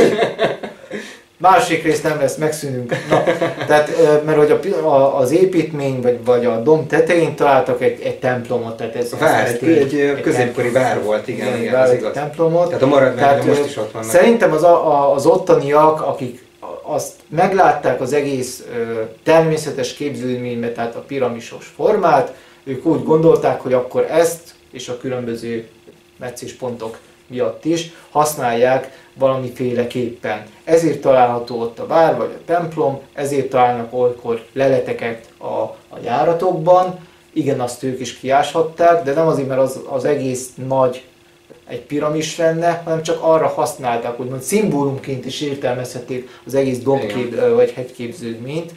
Másik rész nem lesz, megszűnünk. Na, tehát, mert hogy az építmény vagy a dom tetején találtak egy templomot. Tehát ez vár, egy középkori vár volt, igen, vár, az igaz. Templomot. Tehát a maradványok most is ott vannak. Szerintem az ottaniak, akik azt meglátták az egész természetes képződménybe, tehát a piramisos formát, ők úgy gondolták, hogy akkor ezt és a különböző meccéspontok miatt is használják valamiféleképpen. Ezért található ott a vár vagy a templom, ezért találnak olykor leleteket a járatokban. Igen, azt ők is kiáshatták, de nem azért, mert az egész nagy egy piramis lenne, hanem csak arra használták, úgymond szimbólumként is értelmezhették az egész dombkép vagy hegyképződményt.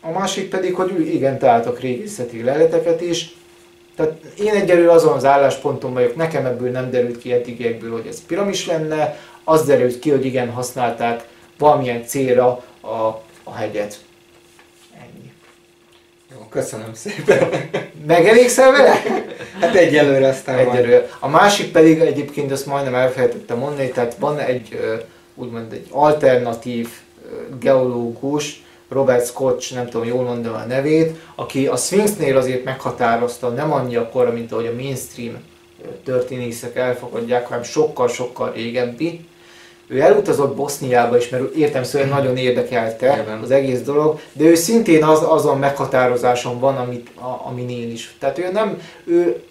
A másik pedig, hogy igen, találtak régészeti leleteket is. Tehát én egyelőre azon az állásponton vagyok, nekem ebből nem derült ki etigiekből, hogy ez piramis lenne, az derült ki, hogy igen, használták valamilyen célra a hegyet. Ennyi. Jó, köszönöm szépen. Megelégszel vele? Hát egyelőre aztán egyelőre. A másik pedig egyébként, azt majdnem elfelejtettem mondani, tehát van egy úgymond egy alternatív geológus, Robert Schoch, nem tudom, jól mondom a nevét, aki a Sphinxnél azért meghatározta, nem annyira korra, mint ahogy a mainstream történészek elfogadják, hanem sokkal-sokkal régebbi. Ő elutazott Boszniába is, mert értelemszerűen nagyon érdekelte az egész dolog, de ő szintén azon meghatározáson van, amin én is. Tehát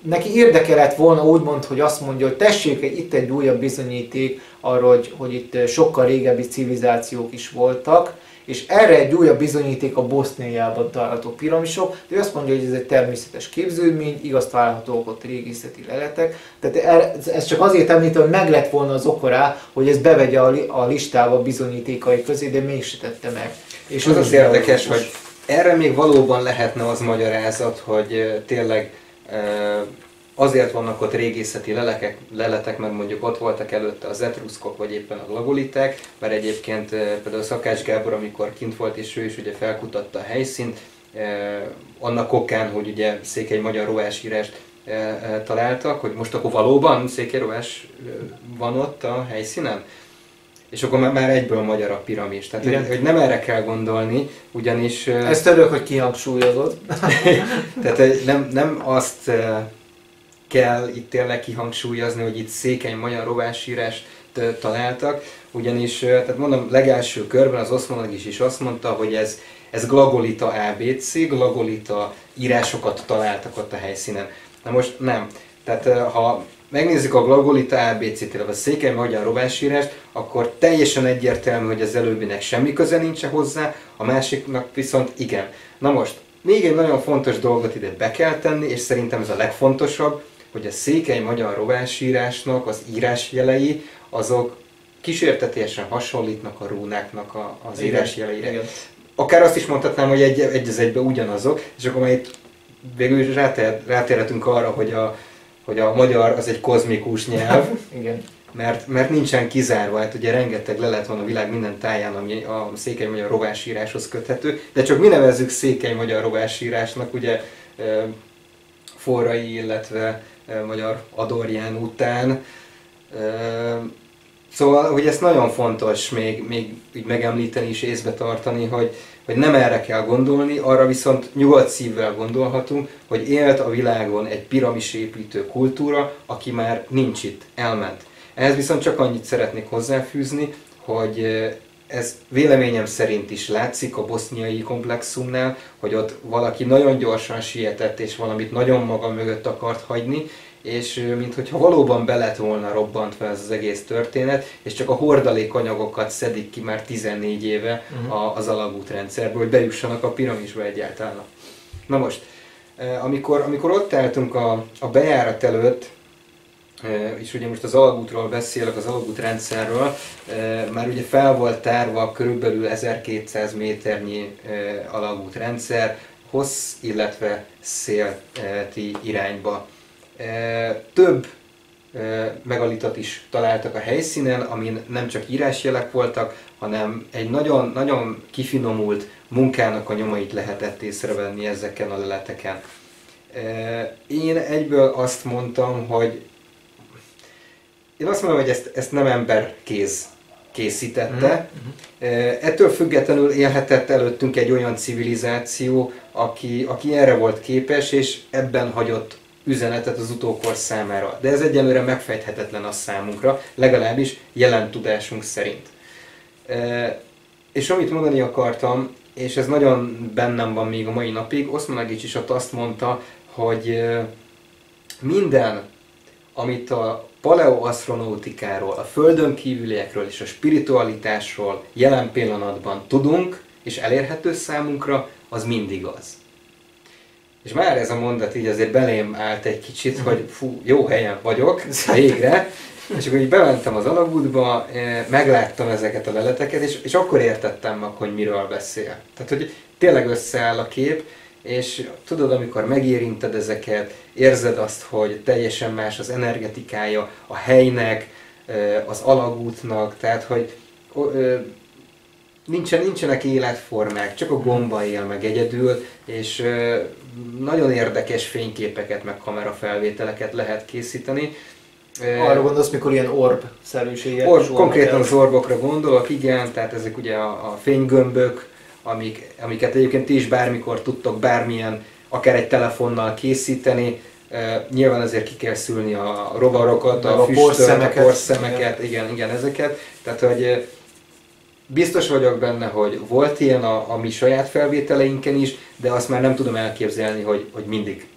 neki érdeke lett volna úgymond, hogy azt mondja, hogy tessék, itt egy újabb bizonyíték arra, hogy itt sokkal régebbi civilizációk is voltak, és erre egy újabb bizonyíték a Boszniában található piramisok, de ő azt mondja, hogy ez egy természetes képződmény, igaz, találhatók ott régészeti leletek. Tehát ez csak azért említem, hogy meg lett volna az okorá, hogy ez bevegye a listába a bizonyítékai közé, de mégse tette meg. És az az érdekes, hogy erre még valóban lehetne az magyarázat, hogy tényleg azért vannak ott régészeti leletek, mert mondjuk ott voltak előtte az etruszkok, vagy éppen a lagoliták, mert egyébként például Szakács Gábor, amikor kint volt, és ő is ugye felkutatta a helyszínt, annak okán, hogy ugye székely magyar rovásírást találtak, hogy most akkor valóban székely rovás van ott a helyszínen? És akkor már egyből magyar a piramis. Tehát, hogy nem erre kell gondolni, ugyanis... Ezt örülök, hogy kihangsúlyozod. Tehát nem azt... kell itt tényleg kihangsúlyozni, hogy itt székely magyar rovásírást találtak, ugyanis, tehát mondom, legelső körben az Osmanagić is azt mondta, hogy ez glagolita ABC, glagolita írásokat találtak ott a helyszínen. Na most nem. Tehát ha megnézzük a glagolita ABC-t, illetve a székely magyar rovásírást, akkor teljesen egyértelmű, hogy az előbbinek semmi köze nincs hozzá, a másiknak viszont igen. Na most, még egy nagyon fontos dolgot ide be kell tenni, és szerintem ez a legfontosabb, hogy a székely magyar rovásírásnak az írásjelei, azok kísértetiesen hasonlítnak a rónáknak az írásjeleire. Igen. Akár azt is mondhatnám, hogy egy az egyben ugyanazok, és akkor már itt végül rátérhetünk arra, hogy a magyar az egy kozmikus nyelv, igen. Mert nincsen kizárva, hát ugye rengeteg lelet van a világ minden táján, ami a székely magyar rovásíráshoz köthető, de csak mi nevezzük székely magyar rovásírásnak, ugye Forrai, illetve magyar Adorján után. Szóval, hogy ezt nagyon fontos még így megemlíteni és észbe tartani, hogy nem erre kell gondolni, arra viszont nyugodt szívvel gondolhatunk, hogy élt a világon egy piramisépítő kultúra, aki már nincs itt, elment. Ehhez viszont csak annyit szeretnék hozzáfűzni, hogy ez véleményem szerint is látszik a boszniai komplexumnál, hogy ott valaki nagyon gyorsan sietett, és valamit nagyon maga mögött akart hagyni, és minthogyha valóban be lett volna robbantva ez az egész történet, és csak a hordalékanyagokat szedik ki már 14 éve az alagútrendszerből, hogy bejussanak a piramisba egyáltalán. Na most, amikor ott álltunk a bejárat előtt, és ugye most az alagútról beszélek, az alagútrendszerről, már ugye fel volt tárva körülbelül 1200 méternyi alagútrendszer, hossz, illetve szélti irányba. Több megalitat is találtak a helyszínen, amin nem csak írásjelek voltak, hanem egy nagyon-nagyon kifinomult munkának a nyomait lehetett észrevenni ezeken a leleteken. Én egyből azt mondtam, hogy ezt nem emberkéz készítette. Ettől függetlenül élhetett előttünk egy olyan civilizáció, aki erre volt képes, és ebben hagyott üzenetet az utókor számára. De ez egyelőre megfejthetetlen a számunkra, legalábbis jelen tudásunk szerint. És amit mondani akartam, és ez nagyon bennem van még a mai napig, Osmanagić is ott azt mondta, hogy minden, amit a paleoasztronautikáról, a földön kívüliekről és a spiritualitásról jelen pillanatban tudunk, és elérhető számunkra, az mindig az. És már ez a mondat így azért belém állt egy kicsit, hogy fú, jó helyen vagyok, végre. És akkor így bementem az alagútba, megláttam ezeket a leleteket, és akkor értettem meg, hogy miről beszél. Tehát, hogy tényleg összeáll a kép, és tudod, amikor megérinted ezeket, érzed azt, hogy teljesen más az energetikája a helynek, az alagútnak, tehát, hogy nincsenek életformák, csak a gomba él meg egyedül, és nagyon érdekes fényképeket, meg kamerafelvételeket lehet készíteni. Arra gondolsz, mikor ilyen orb-szerűséget? Konkrétan az orbokra gondolok, igen, tehát ezek ugye a fénygömbök, amiket egyébként ti is bármikor tudtok bármilyen, akár egy telefonnal készíteni. Nyilván azért ki kell szülni a rovarokat, a füstöt, a porszemeket, igen, ezeket. Tehát, hogy biztos vagyok benne, hogy volt ilyen a mi saját felvételeinken is, de azt már nem tudom elképzelni, hogy mindig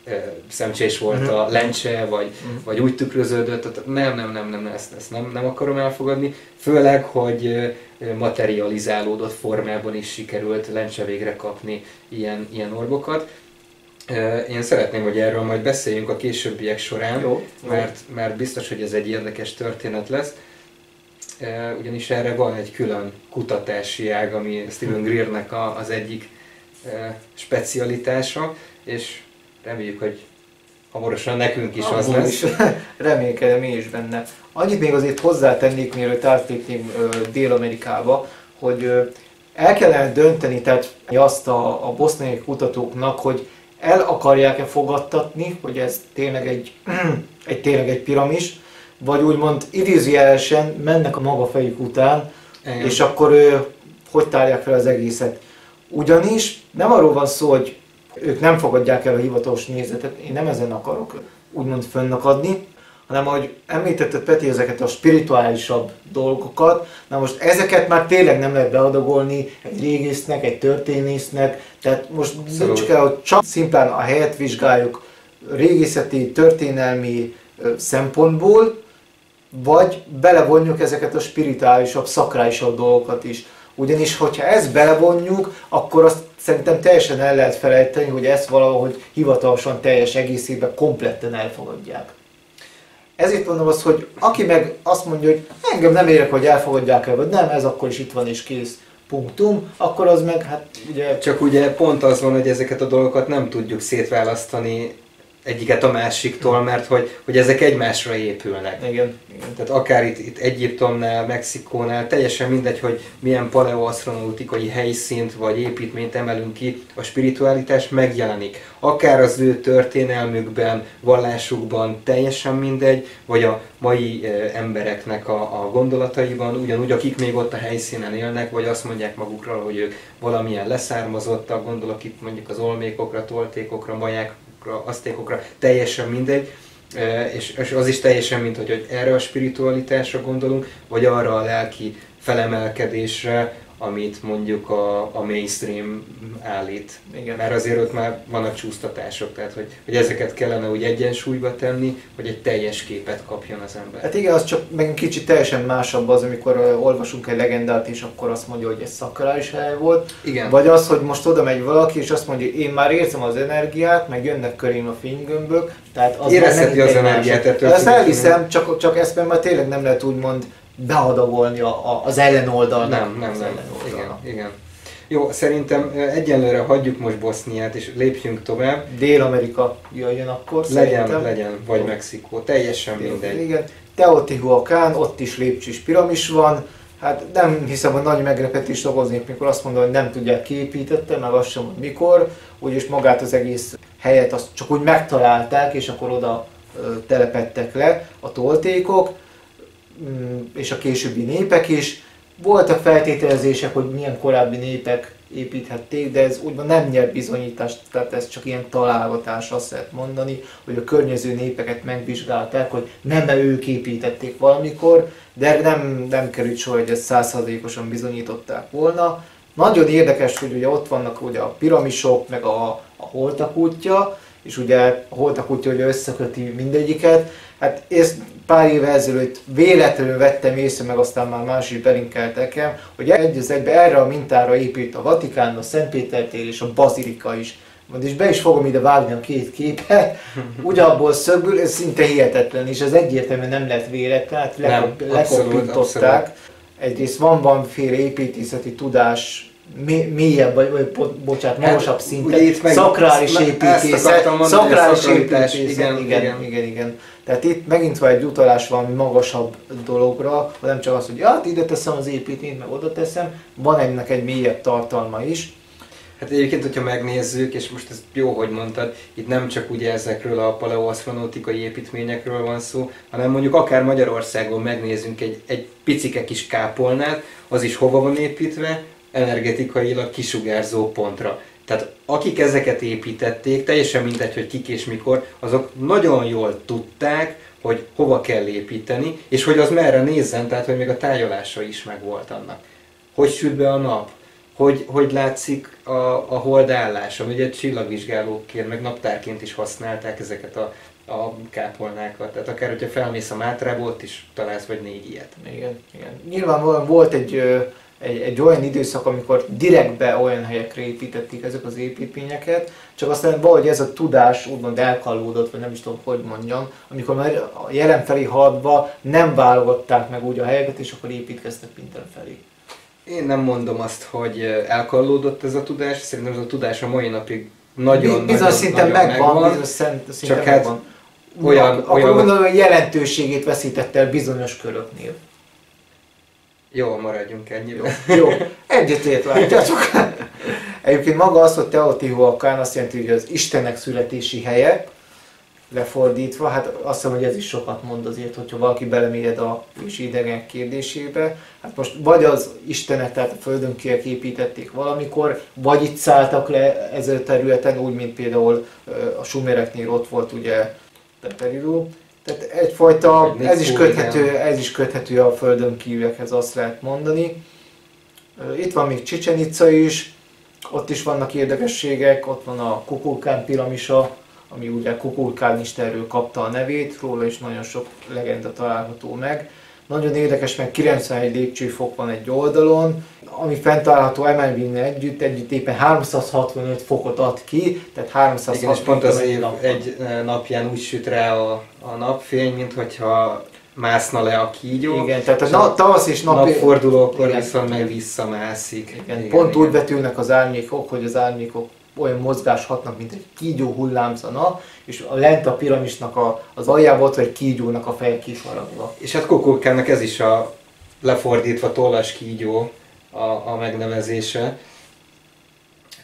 szemcsés volt a lencse, vagy úgy tükröződött. Nem, ezt nem akarom elfogadni. Főleg, hogy materializálódott formában is sikerült lencse végre kapni ilyen orbokat. Én szeretném, hogy erről majd beszéljünk a későbbiek során, jó. Mert biztos, hogy ez egy érdekes történet lesz. Ugyanis erre van egy külön kutatási ág, ami Stephen Greernek az egyik specialitása, és reméljük, hogy hamarosan nekünk is az lesz. Remélkedem mi is benne. Annyit még azért hozzátennék, mielőtt átlépném Dél-Amerikába, hogy el kellene dönteni tehát azt a boszniai kutatóknak, hogy el akarják-e fogadtatni, hogy ez tényleg egy piramis, vagy úgymond idézőjelesen mennek a maga fejük után, és akkor hogy tárják fel az egészet. Ugyanis nem arról van szó, hogy ők nem fogadják el a hivatalos nézetet, én nem ezen akarok úgymond fönnakadni, hanem ahogy említetted Peti, ezeket a spirituálisabb dolgokat, na most ezeket már tényleg nem lehet beadagolni egy régésznek, egy történésznek, tehát most döntsük el, hogy csak szimplán a helyet vizsgáljuk régészeti, történelmi szempontból, vagy belevonjuk ezeket a spirituálisabb, szakrálisabb dolgokat is. Ugyanis, hogyha ezt belevonjuk, akkor azt szerintem teljesen el lehet felejteni, hogy ezt valahogy hivatalosan teljes egészében kompletten elfogadják. Ezért mondom azt, hogy aki meg azt mondja, hogy engem nem érek, hogy elfogadják el, vagy nem, ez akkor is itt van és kész, punktum, akkor az meg hát ugye... Csak ugye pont az van, hogy ezeket a dolgokat nem tudjuk szétválasztani egyiket a másiktól, mert hogy ezek egymásra épülnek. Igen. Tehát akár itt Egyiptomnál, Mexikónál, teljesen mindegy, hogy milyen paleoasztronautikai helyszínt vagy építményt emelünk ki, a spiritualitás megjelenik. Akár az ő történelmükben, vallásukban, teljesen mindegy, vagy a mai embereknek a gondolataiban, ugyanúgy akik még ott a helyszínen élnek, vagy azt mondják magukról, hogy ők valamilyen leszármazottak, gondolok itt mondjuk az olmékokra, toltékokra, maják, aztékokra, teljesen mindegy, és az is teljesen mindegy, hogy erre a spiritualitásra gondolunk, vagy arra a lelki felemelkedésre, amit mondjuk a mainstream állít. Igen. Mert azért ott már vannak csúsztatások, tehát hogy ezeket kellene úgy egyensúlyba tenni, hogy egy teljes képet kapjon az ember. Hát igen, az csak meg kicsit teljesen másabb az, amikor olvasunk egy legendát és akkor azt mondja, hogy ez szakrális hely volt. Igen. Vagy az, hogy most oda megy valaki és azt mondja, én már érzem az energiát, meg jönnek körém a fénygömbök. Érezheti az energiát. Ezt elhiszem, csak ezt már tényleg nem lehet úgymond beadagolni az ellenoldalnak. Nem. Igen. Jó, szerintem egyenlőre hagyjuk most Boszniát és lépjünk tovább. Dél-Amerika jöjjön akkor szerintem. Legyen, vagy jó. Mexikó, teljesen mindegy. Igen. Teotihuacán, ott is lépcsős piramis van. Hát nem hiszem, hogy nagy meglepetést okoznék, mikor azt mondom, hogy nem tudják ki építette, meg azt sem, hogy mikor. Úgyis magát az egész helyet azt csak úgy megtalálták, és akkor oda telepettek le a toltékok és a későbbi népek is. Voltak feltételezések, hogy milyen korábbi népek építhették, de ez úgymond nem nyert bizonyítást, tehát ez csak ilyen találgatás, azt lehet mondani, hogy a környező népeket megvizsgálták, hogy nem-e ők építették valamikor, de nem került soha, hogy ezt 100%-osan bizonyították volna. Nagyon érdekes, hogy ugye ott vannak ugye a piramisok, meg a holtak útja, és ugye a holtak útja ugye összeköti mindegyiket. Hát ezt pár éve ezelőtt véletlenül vettem észre, meg aztán már más is belinkeltekem, hogy egy az egyben erre a mintára épült a Vatikán, a Szentpéter-tér és a Bazilika is. És be is fogom ide vágni a két képet, ugyanabból szögből, ez szinte hihetetlen, és ez egyértelműen nem lett véletlen, hát lekoppintották. Egyrészt van valamiféle építészeti tudás, mélyebb, bocsánat, magasabb szinten, szakrális építészet, igen. Tehát itt megint van egy utalás van magasabb dologra, nem csak az, hogy hát ide teszem az építményt, meg oda teszem, van ennek egy mélyebb tartalma is. Hát egyébként, hogyha megnézzük, és most ezt jó, hogy mondtad, itt nem csak ugye ezekről a paleoasztronautikai építményekről van szó, hanem mondjuk akár Magyarországon megnézzünk egy picike kis kápolnát, az is hova van építve, energetikailag kisugárzó pontra. Tehát akik ezeket építették, teljesen mindegy, hogy kik és mikor, azok nagyon jól tudták, hogy hova kell építeni, és hogy az merre nézzen, tehát hogy még a tájolása is megvolt annak. Hogy süt be a nap? Hogy látszik a hold állása? Ugye csillagvizsgálóként, meg naptárként is használták ezeket a kápolnákat. Tehát akár, hogyha felmész a Mátrába, ott is találsz vagy 4 ilyet. Igen. Nyilvánvalóan volt egy olyan időszak, amikor direktbe olyan helyekre építették ezek az építményeket, csak aztán valahogy ez a tudás úgymond elkallódott, vagy nem is tudom, hogy mondjam, amikor már a jelen felé haladva nem válogatták meg úgy a helyeket, és akkor építkeztek minden felé. Én nem mondom azt, hogy elkallódott ez a tudás, szerintem ez a tudás a mai napig nagyon-nagyon megvan, bizonyos szinten megvan. Hát akkor gondolom, hogy jelentőségét veszítette el bizonyos köröknél. Jó, maradjunk ennyire. Jó. Egyetért látjátok. Egyébként maga az, hogy Teotihuacán azt jelenti, hogy az Istenek születési helye, lefordítva, hát azt hiszem, hogy ez is sokat mond azért, hogyha valaki belemélyed a ősi idegenek kérdésébe. Hát most vagy az Istenek, tehát a földönkiek építették valamikor, vagy itt szálltak le ezen a területen, úgy, mint például a sumereknél ott volt ugye Eridú. Tehát egyfajta, ez is köthető a földön kívülekhez, azt lehet mondani. Itt van még Csicsen Itza is, ott is vannak érdekességek, ott van a Kukulkán piramisa, ami ugye Kukulkán Istenről kapta a nevét, róla is nagyon sok legenda található meg. Nagyon érdekes, mert 91 lépcsőfok van egy oldalon, ami fenntalálható emelvényen együtt éppen 365 fokot ad ki, tehát 365 fokot pont az év egy napján úgy süt rá a napfény, mint hogyha mászna le a kígyó. Igen, tehát a tavasz és napfordulókor viszont meg visszamászik. Igen, pont úgy vetülnek az árnyékok, hogy az árnyékok olyan mozgás hatnak, mint egy kígyó hullámzana, és lent a piramisnak az aljában ott egy kígyónak a feje kifaragva. És hát Kukulkánnak ez is a lefordítva tollas kígyó a megnevezése.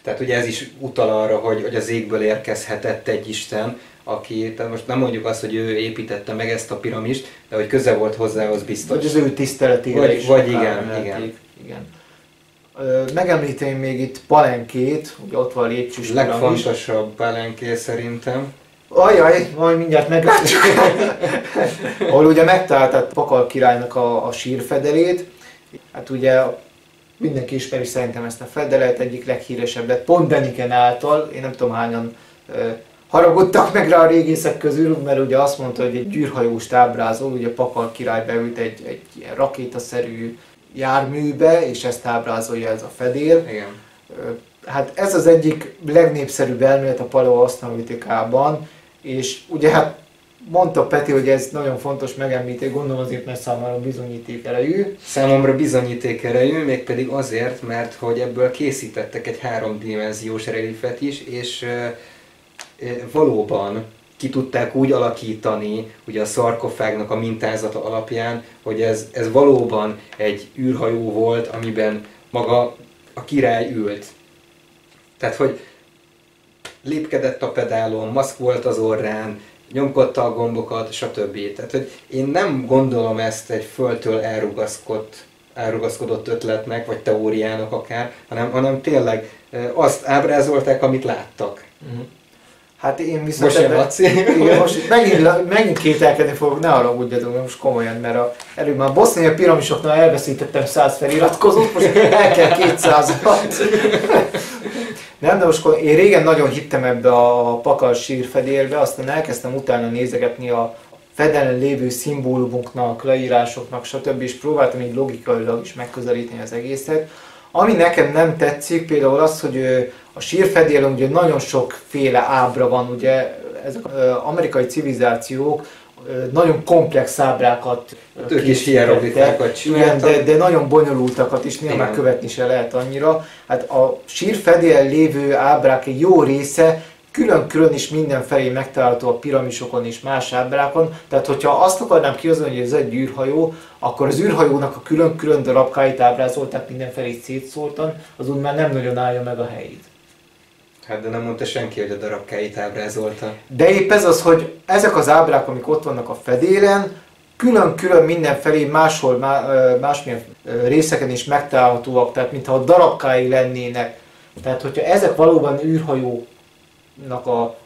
Tehát ugye ez is utal arra, hogy az égből érkezhetett egy isten, aki, tehát most nem mondjuk azt, hogy ő építette meg ezt a piramist, de hogy köze volt hozzá, az biztos. Vagy az ő tiszteletére is. Megemlíteném még itt Palenkét, ugye ott van a lépcsős piramis. Legfontosabb Palenké szerintem. Ajaj, majd mindjárt meglátjuk. Ahol ugye megtalálták Pakal királynak a sírfedelét. Hát ugye Mindenki ismeri szerintem ezt a fel, de lehet egyik leghíresebbet, pont Däniken által, én nem tudom hányan haragudtak meg rá a régészek közül, mert ugye azt mondta, hogy egy űrhajóst ábrázol, ugye Pakal király beült egy ilyen rakétaszerű járműbe, és ezt ábrázolja ez a fedél. Igen. Hát ez az egyik legnépszerűbb elmélet a paleoasztronautikában, és ugye hát mondta Peti, hogy ez nagyon fontos megemlítés, gondolom azért, mert számára bizonyíték erejű. Számomra bizonyíték erejű, mégpedig azért, mert hogy ebből készítettek egy háromdimenziós reliefet is, és valóban ki tudták úgy alakítani, ugye a szarkofágnak a mintázata alapján, hogy ez valóban egy űrhajó volt, amiben maga a király ült. Tehát, hogy lépkedett a pedálon, maszk volt az orrán, nyomkodta a gombokat, stb. Tehát, hogy én nem gondolom ezt egy földtől elrugaszkodott ötletnek, vagy teóriának akár, hanem tényleg azt ábrázolták, amit láttak. Hát én viszont... Most megint kételkedni fogok, ne haragudjatok, most komolyan, mert előbb már a boszniai piramisoknál elveszítettem 100 feliratkozót, most el kell 200-at. Nem, de most én régen nagyon hittem ebbe a Pakal sírfedélbe, aztán elkezdtem utána nézegetni a fedelen lévő szimbólumunknak, leírásoknak, stb. És próbáltam így logikailag is megközelíteni az egészet. Ami nekem nem tetszik, például az, hogy a sírfedélen ugye nagyon sokféle ábra van, ugye ezek az amerikai civilizációk nagyon komplex ábrákat készítettek, de nagyon bonyolultakat is, néha már követni se lehet annyira. Hát a sírfedélen lévő ábrák egy jó része külön-külön is mindenfelé megtalálható a piramisokon és más ábrákon. Tehát, hogyha azt akarnám kihozni, hogy ez egy űrhajó, akkor az űrhajónak a külön-külön darabkáit ábrázolták mindenfelé szétszórtan, az úgy már nem nagyon állja meg a helyét. Hát de nem mondta senki, hogy a darabkáit ábrázolta. De épp ez az, hogy ezek az ábrák, amik ott vannak a fedélen, külön-külön mindenfelé máshol, másmilyen részeken is megtalálhatóak, tehát mintha a darabkái lennének. Tehát, hogyha ezek valóban űrhajónak a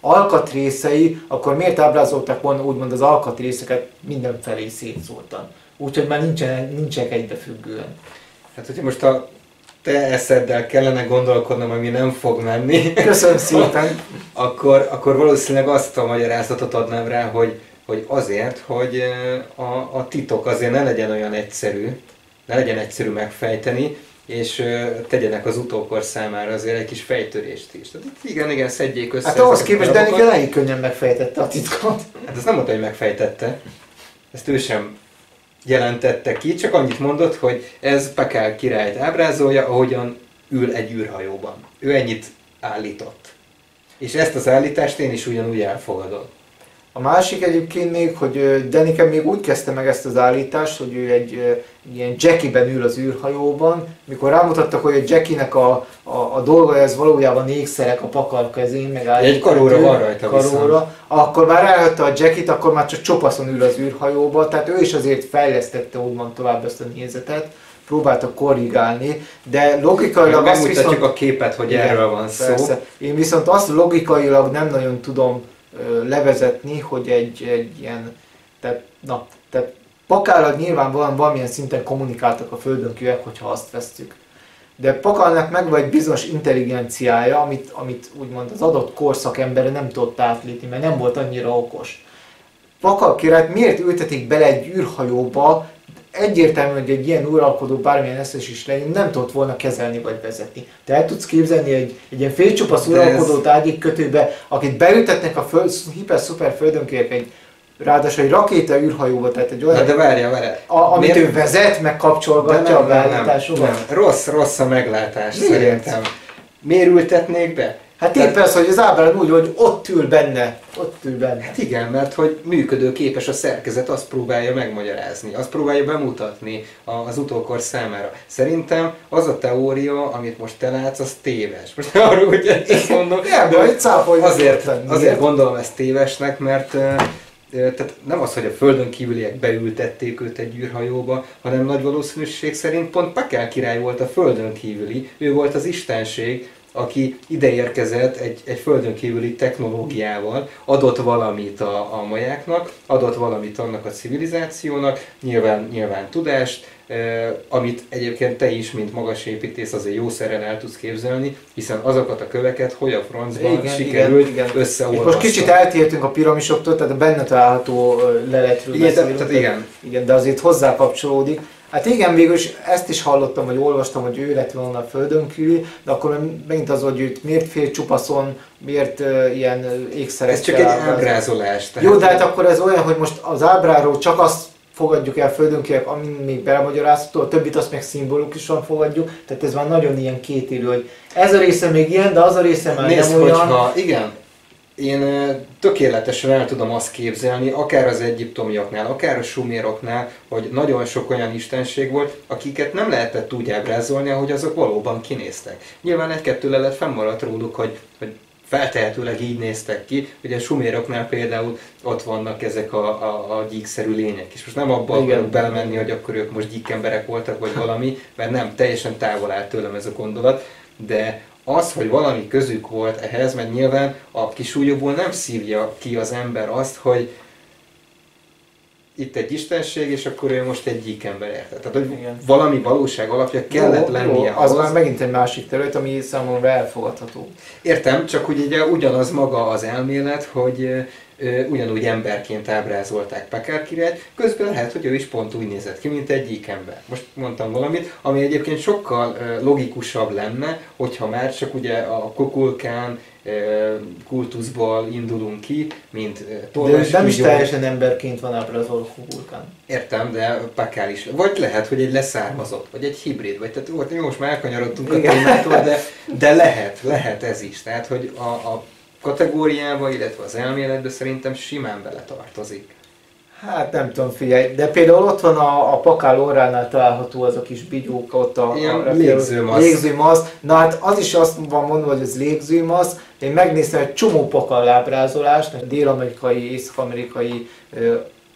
alkatrészei, akkor miért ábrázolták volna úgymond az alkatrészeket mindenfelé szétszórtan? Úgyhogy már nincsenek egybefüggően. Hát, hogyha most a te eszeddel kellene gondolkodnom, ami nem fog menni. Köszönöm szépen! Akkor valószínűleg azt a magyarázatot adnám rá, hogy azért, hogy a titok azért ne legyen olyan egyszerű, ne legyen egyszerű megfejteni, és tegyenek az utókor számára azért egy kis fejtörést is. Tehát igen, szedjék össze. Hát ahhoz képest Däniken elég könnyen megfejtette a titkot. Hát ez nem mondta, hogy megfejtette. Ezt ő sem jelentette ki, csak annyit mondott, hogy ez Pakal királyt ábrázolja, ahogyan ül egy űrhajóban. Ő ennyit állított. És ezt az állítást én is ugyanúgy elfogadom. A másik egyébként még, hogy Däniken még úgy kezdte meg ezt az állítást, hogy ő egy ilyen jackiben ül az űrhajóban, mikor rámutattak, hogy a jackinek a dolga, ez valójában ékszerek a Pakal kezén, meg állított, egy karóra van rajta viszont. Akkor már elhagyta a jackit, akkor már csak csopaszon ül az űrhajóban, tehát ő is azért fejlesztette úgymond tovább ezt a nézetet, próbáltak korrigálni, de logikailag azt viszont... Megmutatjuk a képet, hogy igen, erről van szó. Persze. Én viszont azt logikailag nem nagyon tudom levezetni, hogy egy ilyen... Tehát Pakalnak nyilvánvalóan valamilyen szinten kommunikáltak a földönkívüliek, hogyha azt vesztük. De Pakalnak megvan egy bizonyos intelligenciája, amit úgymond az adott korszak embere nem tudott átlépni, mert nem volt annyira okos. Pakal királyt miért ültetik bele egy űrhajóba, egyértelműen, hogy egy ilyen uralkodó bármilyen eszes is legyen, nem tudott volna kezelni vagy vezetni. Te el tudsz képzelni egy ilyen félcsupasz uralkodót ágyékkötőbe, akit beültetnek a hiper-szuper földönkérek egy ráadásul egy rakéta űrhajóba, tehát egy olyan... De várja. Amit ő vezet, megkapcsolgatja a beállításokat. Nem. Rossz a meglátás. Miért? Szerintem. Miért ültetnék be? Hát épp persze, hogy az ábrán úgy, hogy ott ül benne. Hát igen, mert hogy működőképes a szerkezet, azt próbálja megmagyarázni, azt próbálja bemutatni az utókor számára. Szerintem az a teória, amit most te látsz, az téves. Most ne arra úgy ezt mondom, azért gondolom ezt tévesnek, mert tehát nem az, hogy a földön kívüliek beültették őt egy űrhajóba, hanem nagy valószínűség szerint pont Pakal király volt a földön kívüli, ő volt az istenség, aki ide érkezett egy földön kívüli technológiával, adott valamit a majáknak, adott valamit annak a civilizációnak, nyilván tudást, amit egyébként te is, mint magas építész, azért jó szerrel el tudsz képzelni, hiszen azokat a köveket, hogy a francban sikerült összeolvasztani. Most kicsit eltértünk a piramisoktól, tehát a benne található leletről beszélünk. Igen, de azért hozzá kapcsolódik. Hát igen, végül is ezt is hallottam, vagy olvastam, hogy ő lett volna a földön kívül, de akkor megint az, hogy őt miért fél csupaszon, miért ilyen ékszerekkel. Ez csak egy ábrázolás. Jó, de hát akkor ez olyan, hogy most az ábráról csak azt fogadjuk el földönkérek, amin még belemagyarázható, a többit azt meg szimbolikusan fogadjuk, tehát ez már nagyon ilyen kétélű, hogy ez a része még ilyen, de az a része már nézd, nem olyan. Hogyha, igen. Én tökéletesen el tudom azt képzelni, akár az egyiptomiaknál, akár a suméroknál, hogy nagyon sok olyan istenség volt, akiket nem lehetett úgy ábrázolni, ahogy azok valóban kinéztek. Nyilván egy-kettő lelet fennmaradt róluk, hogy feltehetőleg így néztek ki. Ugye a suméroknál például ott vannak ezek a gyíkszerű lények is. Most nem abban akarok belemenni, hogy akkor ők most gyíkemberek voltak, vagy valami, mert nem, teljesen távol áll tőlem ez a gondolat, de az, hogy valami közük volt ehhez, mert nyilván a kisújúból nem szívja ki az ember azt, hogy itt egy istenség, és akkor ő most egy gyíkember érte. Tehát, hogy valami valóság alapja kellett lennie ahhoz. Az már megint egy másik terület, ami számomra elfogadható. Értem, csak hogy ugye ugyanaz maga az elmélet, hogy ugyanúgy emberként ábrázolták Pakal királyt, közben lehet, hogy ő is pont úgy nézett ki, mint egy gyíkember. Most mondtam valamit, ami egyébként sokkal logikusabb lenne, hogyha már csak ugye a Kukulkán kultuszból indulunk ki, mint tolvas. De nem is teljesen emberként van ábrázolva a Kukulkán. Értem, de Pakal is. Vagy lehet, hogy egy leszármazott, vagy egy hibrid, vagy tehát jó, most már elkanyarodtunk a témától, de lehet ez is. Tehát, hogy a kategóriába, illetve az elméletbe szerintem simán beletartozik. Hát nem tudom, figyelj, de például ott van a Pakal orránál található az a kis bigyóka, ott a légzőmasz. Na hát az is azt van mondva, hogy ez légzőmasz. Én megnéztem egy csomó Pakal ábrázolást, dél-amerikai, észak-amerikai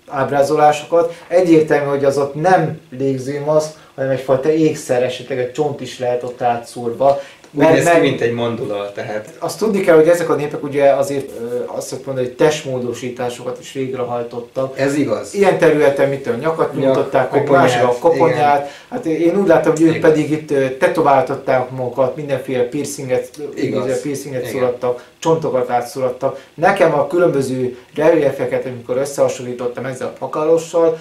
ábrázolásokat. Egyértelmű, hogy az ott nem légzőmasz, hanem egyfajta ékszer, esetleg egy csont is lehet ott átszúrva. Úgy mint egy mandula, tehát. Azt tudni kell, hogy ezek a népek ugye azért azt szoktuk mondani, hogy testmódosításokat is végrehajtottak. Ez igaz. Ilyen területen mitől nyakat nyújtották, meg másra a koponyát. Hát én úgy láttam, hogy ők pedig itt tetováltatták magukat, mindenféle piercinget szurattak, csontokat átszurattak. Nekem a különböző reliefeket, amikor összehasonlítottam ezzel a pakalossal,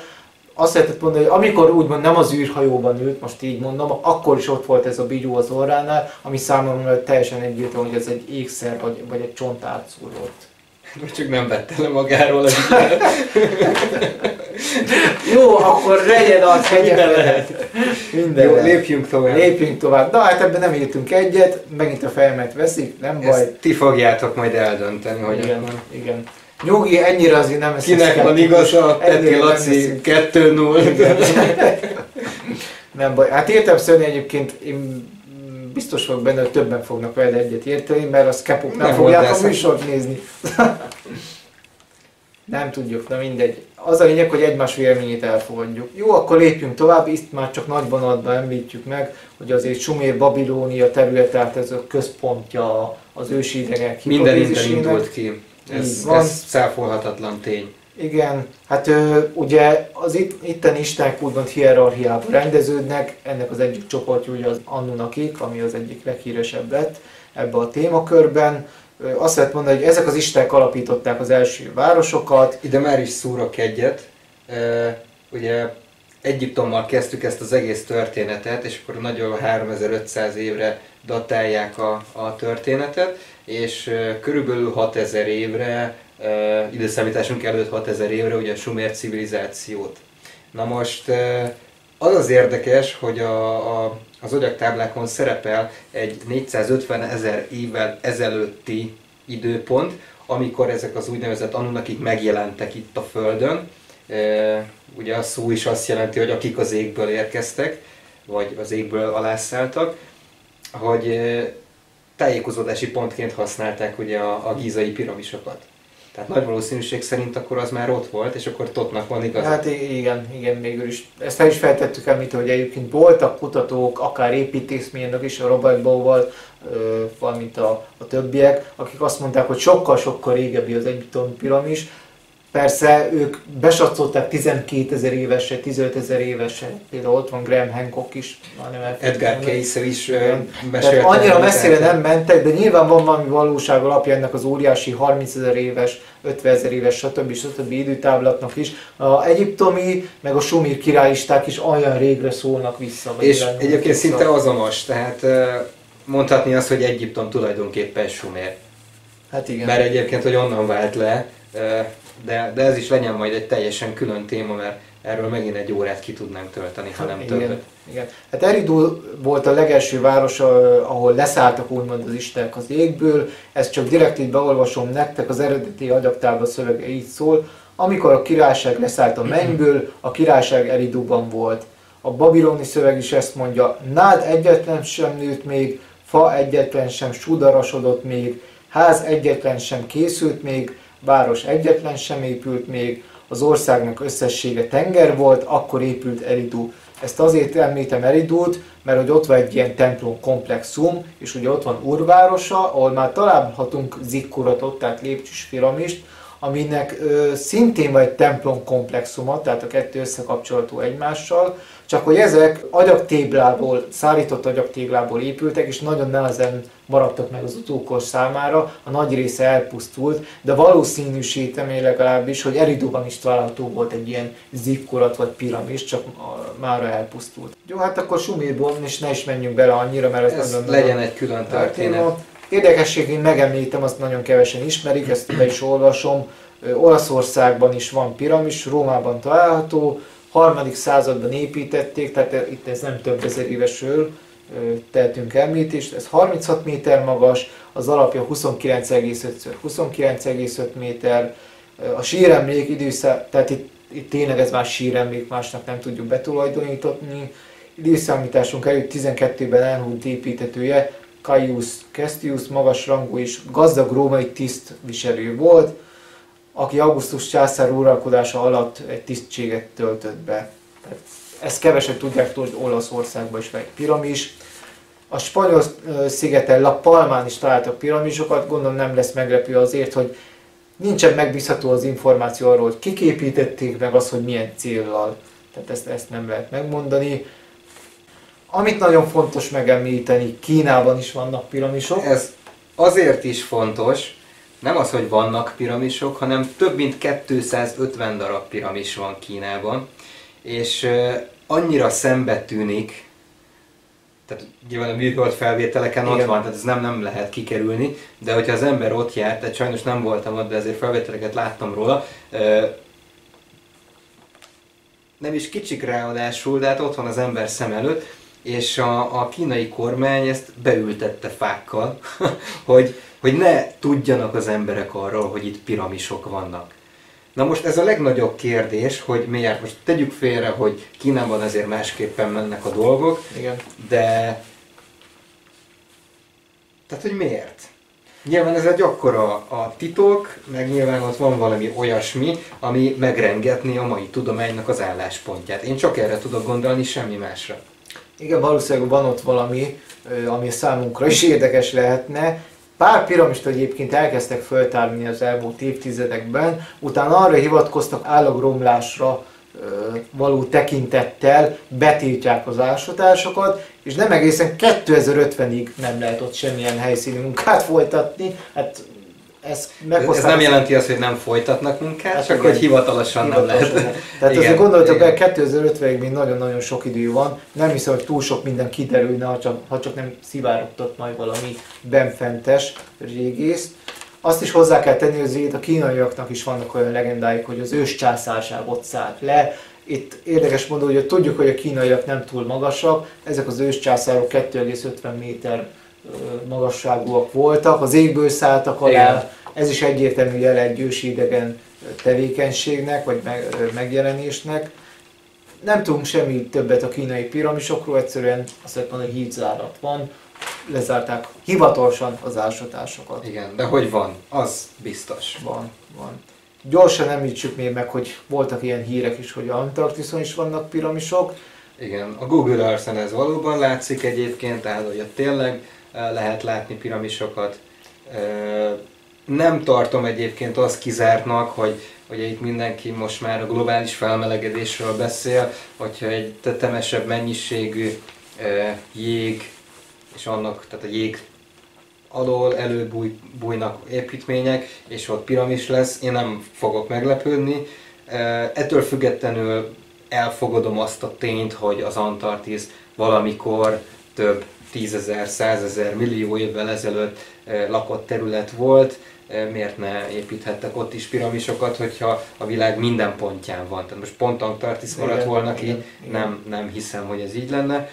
azt lehetett mondani, hogy amikor úgymond nem az űrhajóban ült, most így mondom, akkor is ott volt ez a bigyó az orránál, ami számomra teljesen egyértelmű, hogy ez egy ékszer vagy egy csont átszúrott. Most csak nem vette le magáról az Jó, akkor legyen az, minden lehet. Jó, lépjünk tovább. Na hát ebben nem értünk egyet, megint a fejemet veszik, nem baj. Ezt ti fogjátok majd eldönteni, hogy igen. Nyugi, ennyire azért nem eszik. Kinek van igaza, Peti Laci 2-0. Nem baj. Hát értelemszerűen egyébként én biztos vagyok benne, hogy többen fognak veled egyet érteni, mert a szkepok nem fogják a műsort nézni. Nem tudjuk, na mindegy. Az a lényeg, hogy egymás véleményét elfogadjuk. Jó, akkor lépjünk tovább, itt már csak nagy vonatban említjük meg, hogy azért Sumér-Babilónia terület, tehát ez a központja az ősi idegenek hipotézisének. Minden innen indult ki. Ez száfolhatatlan tény. Igen, hát ugye az itteni istenek úgymond hierarchiában rendeződnek, ennek az egyik csoportja ugye az Annunakik, ami az egyik leghíresebb lett ebbe a témakörben. Azt lehet mondani, hogy ezek az istenek alapították az első városokat. Ide már is szúrok egyet, ugye Egyiptommal kezdtük ezt az egész történetet, és akkor nagyon 3500 évre datálják a történetet, és körülbelül 6000 évre, időszámításunk előtt 6000 évre ugye a sumer civilizációt. Na most az az érdekes, hogy az agyagtáblákon szerepel egy 450 000 évvel ezelőtti időpont, amikor ezek az úgynevezett Annunakik megjelentek itt a Földön. Ugye a szó is azt jelenti, hogy akik az égből érkeztek, vagy az égből alászálltak, hogy tájékozódási pontként használták ugye a gízai piramisokat. Tehát nagy valószínűség szerint akkor az már ott volt, és akkor Tothnak van igaza. Hát igen, végül is. Ezt el is feltettük el, hogy egyébként voltak kutatók, akár építészmérnök is, a Robert Bow-val, valamint a többiek, akik azt mondták, hogy sokkal-sokkal régebbi az egyiptomi piramis. Persze ők besatszolták 12 000 évesre, 15 000 évesre, például ott van Graham Hancock is. Edgar Cayce is mesélte. Annyira messzire nem mentek, de nyilván van valami valóság alapja ennek az óriási 30 000 éves, 50 000 éves, stb. Időtáblatnak is. A egyiptomi, meg a sumér királyisták is olyan régre szólnak vissza. És egyébként szinte azonos, tehát mondhatni azt, hogy Egyiptom tulajdonképpen sumér. Hát igen. Mert egyébként, hogy onnan vált le. De ez is legyen majd egy teljesen külön téma, mert erről megint egy órát ki tudnánk tölteni, ha nem többet. Igen. Hát Eridú volt a legelső város, ahol leszálltak úgymond az istenek az égből. Ezt csak direkt így beolvasom nektek, az eredeti agyaktábla szövege így szól. Amikor a királyság leszállt a mennyből, a királyság Eridúban volt. A babiloni szöveg is ezt mondja, nád egyetlen sem nőtt még, fa egyetlen sem sudarasodott még, ház egyetlen sem készült még, város egyetlen sem épült még, az országnak összessége tenger volt, akkor épült Eridú. Ezt azért említem Eridút, mert hogy ott van egy ilyen templomkomplexum, és ugye ott van urvárosa, ahol már találhatunk zikkuratot, tehát lépcsős piramist, aminek szintén van egy templomkomplexuma, tehát a kettő összekapcsolható egymással, csak hogy ezek agyagtéglából, szárított agyagtéglából épültek, és nagyon nehezen maradtak meg az utókor számára, a nagy része elpusztult, de valószínűsítem én legalábbis, hogy Eridúban is található volt egy ilyen zikkurat vagy piramis, csak mára elpusztult. Jó, hát akkor Sumérból, és ne is menjünk bele annyira, mert ez legyen egy külön történet. Érdekességén megemlítem, azt nagyon kevesen ismerik, ezt be is olvasom, Olaszországban is van piramis, Rómában található, 3. században építették, tehát itt ez nem több ezer évesről tehetünk említést, ez 36 méter magas, az alapja 29,5 x 29,5 méter, a síremlék időszak, tehát itt tényleg ez már síremlék, másnak nem tudjuk betulajdonítani, időszámításunk előtt 12-ben elhúnyt építetője, Caius Cestius magas rangú és gazdag római tisztviselő volt, aki Augustus császár uralkodása alatt egy tisztséget töltött be. Tehát ezt kevesen tudják, hogy Olaszországban is van egy piramis. A spanyol szigeten La Palmán is találtak piramisokat, gondolom nem lesz meglepő azért, hogy nincsen megbízható az információ arról, hogy kik építették meg, az, hogy milyen céllal. Tehát ezt nem lehet megmondani. Amit nagyon fontos megemlíteni, Kínában is vannak piramisok. Ez azért is fontos, nem az, hogy vannak piramisok, hanem több mint 250 darab piramis van Kínában, és annyira szembe tűnik, tehát nyilván a műhold felvételeken ott van, tehát ez nem lehet kikerülni, de hogyha az ember ott járt, tehát sajnos nem voltam ott, de ezért felvételeket láttam róla, nem is kicsik ráadásul, de hát ott van az ember szem előtt, és a kínai kormány ezt beültette fákkal, hogy ne tudjanak az emberek arról, hogy itt piramisok vannak. Na most ez a legnagyobb kérdés, hogy miért, most tegyük félre, hogy Kínában azért másképpen mennek a dolgok, igen, de tehát, hogy miért? Nyilván ez egy akkora a titok, meg nyilván ott van valami olyasmi, ami megrengetné a mai tudománynak az álláspontját. Én csak erre tudok gondolni, semmi másra. Igen, valószínűleg van ott valami, ami számunkra is érdekes lehetne. Pár piramist egyébként elkezdtek föltárni az elmúlt évtizedekben, utána arra hivatkoztak, állagromlásra való tekintettel betiltják az ásatásokat, és nem egészen 2050-ig nem lehet ott semmilyen helyszíni munkát folytatni. Hát ez nem jelenti azt, hogy nem folytatnak munkát, hát csak igen, hogy hivatalosan nem lehet. Tehát azért gondoltok el, 2050-ig még nagyon-nagyon sok idő van, nem hiszem, hogy túl sok minden kiderülne, ha csak nem szivárogtat majd valami benfentes régész. Azt is hozzá kell tenni, hogy a kínaiaknak is vannak olyan legendáik, hogy az ős császárság ott szállt le. Itt érdekes mondó, hogy tudjuk, hogy a kínaiak nem túl magasak, ezek az ős császárok 2,50 méter magasságúak voltak, az égből szálltak alá, ez is egyértelmű jele egy ősi idegen tevékenységnek, vagy megjelenésnek. Nem tudunk semmi többet a kínai piramisokról, egyszerűen azt mondom, hogy hídzárat van, lezárták hivatalosan az ásatásokat. Igen, de hogy van, az biztos. Van. Gyorsan említsük még meg, hogy voltak ilyen hírek is, hogy Antarktiszon is vannak piramisok. Igen, a Google Earth-en ez valóban látszik egyébként, tehát hogy ott tényleg lehet látni piramisokat. Nem tartom egyébként azt kizártnak, hogy itt mindenki most már a globális felmelegedésről beszél, hogyha egy tetemesebb mennyiségű jég, és annak, tehát a jég alól előbújnak építmények, és ott piramis lesz, én nem fogok meglepődni. Ettől függetlenül elfogadom azt a tényt, hogy az Antarktisz valamikor több 10 000, 100 000, millió évvel ezelőtt lakott terület volt, miért ne építhettek ott is piramisokat, hogyha a világ minden pontján van. Tehát most pont Antarktisz maradt volna ki, nem hiszem, hogy ez így lenne.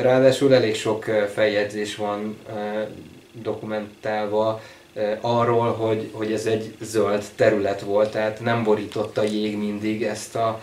Ráadásul elég sok feljegyzés van dokumentálva arról, hogy ez egy zöld terület volt, tehát nem borította jég mindig ezt a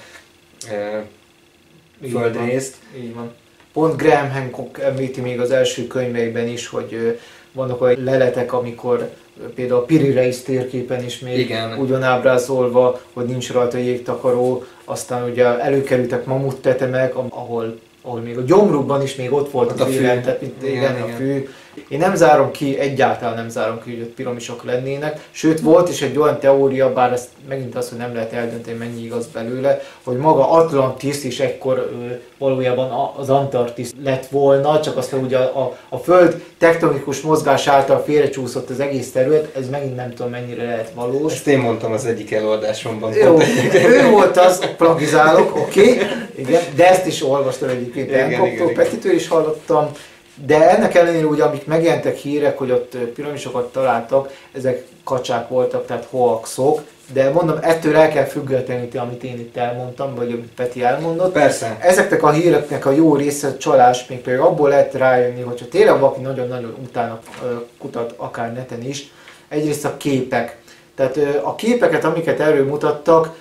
földrészt. Így van. Pont Graham Hancock említi még az első könyveiben is, hogy vannak olyan leletek, amikor például a Piri Reis térképen is még ugyan ábrázolva, hogy nincs rajta jégtakaró, aztán ugye előkerültek mamuttetemek, ahol még a gyomrukban is még ott volt a fű. A fű. Én nem zárom ki, egyáltalán nem zárom ki, hogy ott piramisok lennének, sőt volt is egy olyan teória, bár ezt megint az, hogy nem lehet eldönteni, mennyi igaz belőle, hogy maga Atlantis is ekkor valójában az Antarktisz lett volna, csak aztán ugye a Föld tektonikus mozgás által félrecsúszott az egész terület, ez megint nem tudom mennyire lehet valós. Ezt én mondtam az egyik előadásomban. Jó, ő volt az, plagizálok, oké, de ezt is olvastam egyébként Hancock-tól, Petitől is hallottam. De ennek ellenére ugye, amik megjelentek hírek, hogy ott piramisokat találtak, ezek kacsák voltak, tehát hoaxok. De mondom, ettől el kell függetleníteni, amit én itt elmondtam, vagy amit Peti elmondott. Persze. Ezeknek a híreknek a jó része csalás, még például abból lehet rájönni, hogyha tényleg valaki nagyon-nagyon utána kutat, akár neten is. Egyrészt a képek. Tehát a képeket, amiket erről mutattak,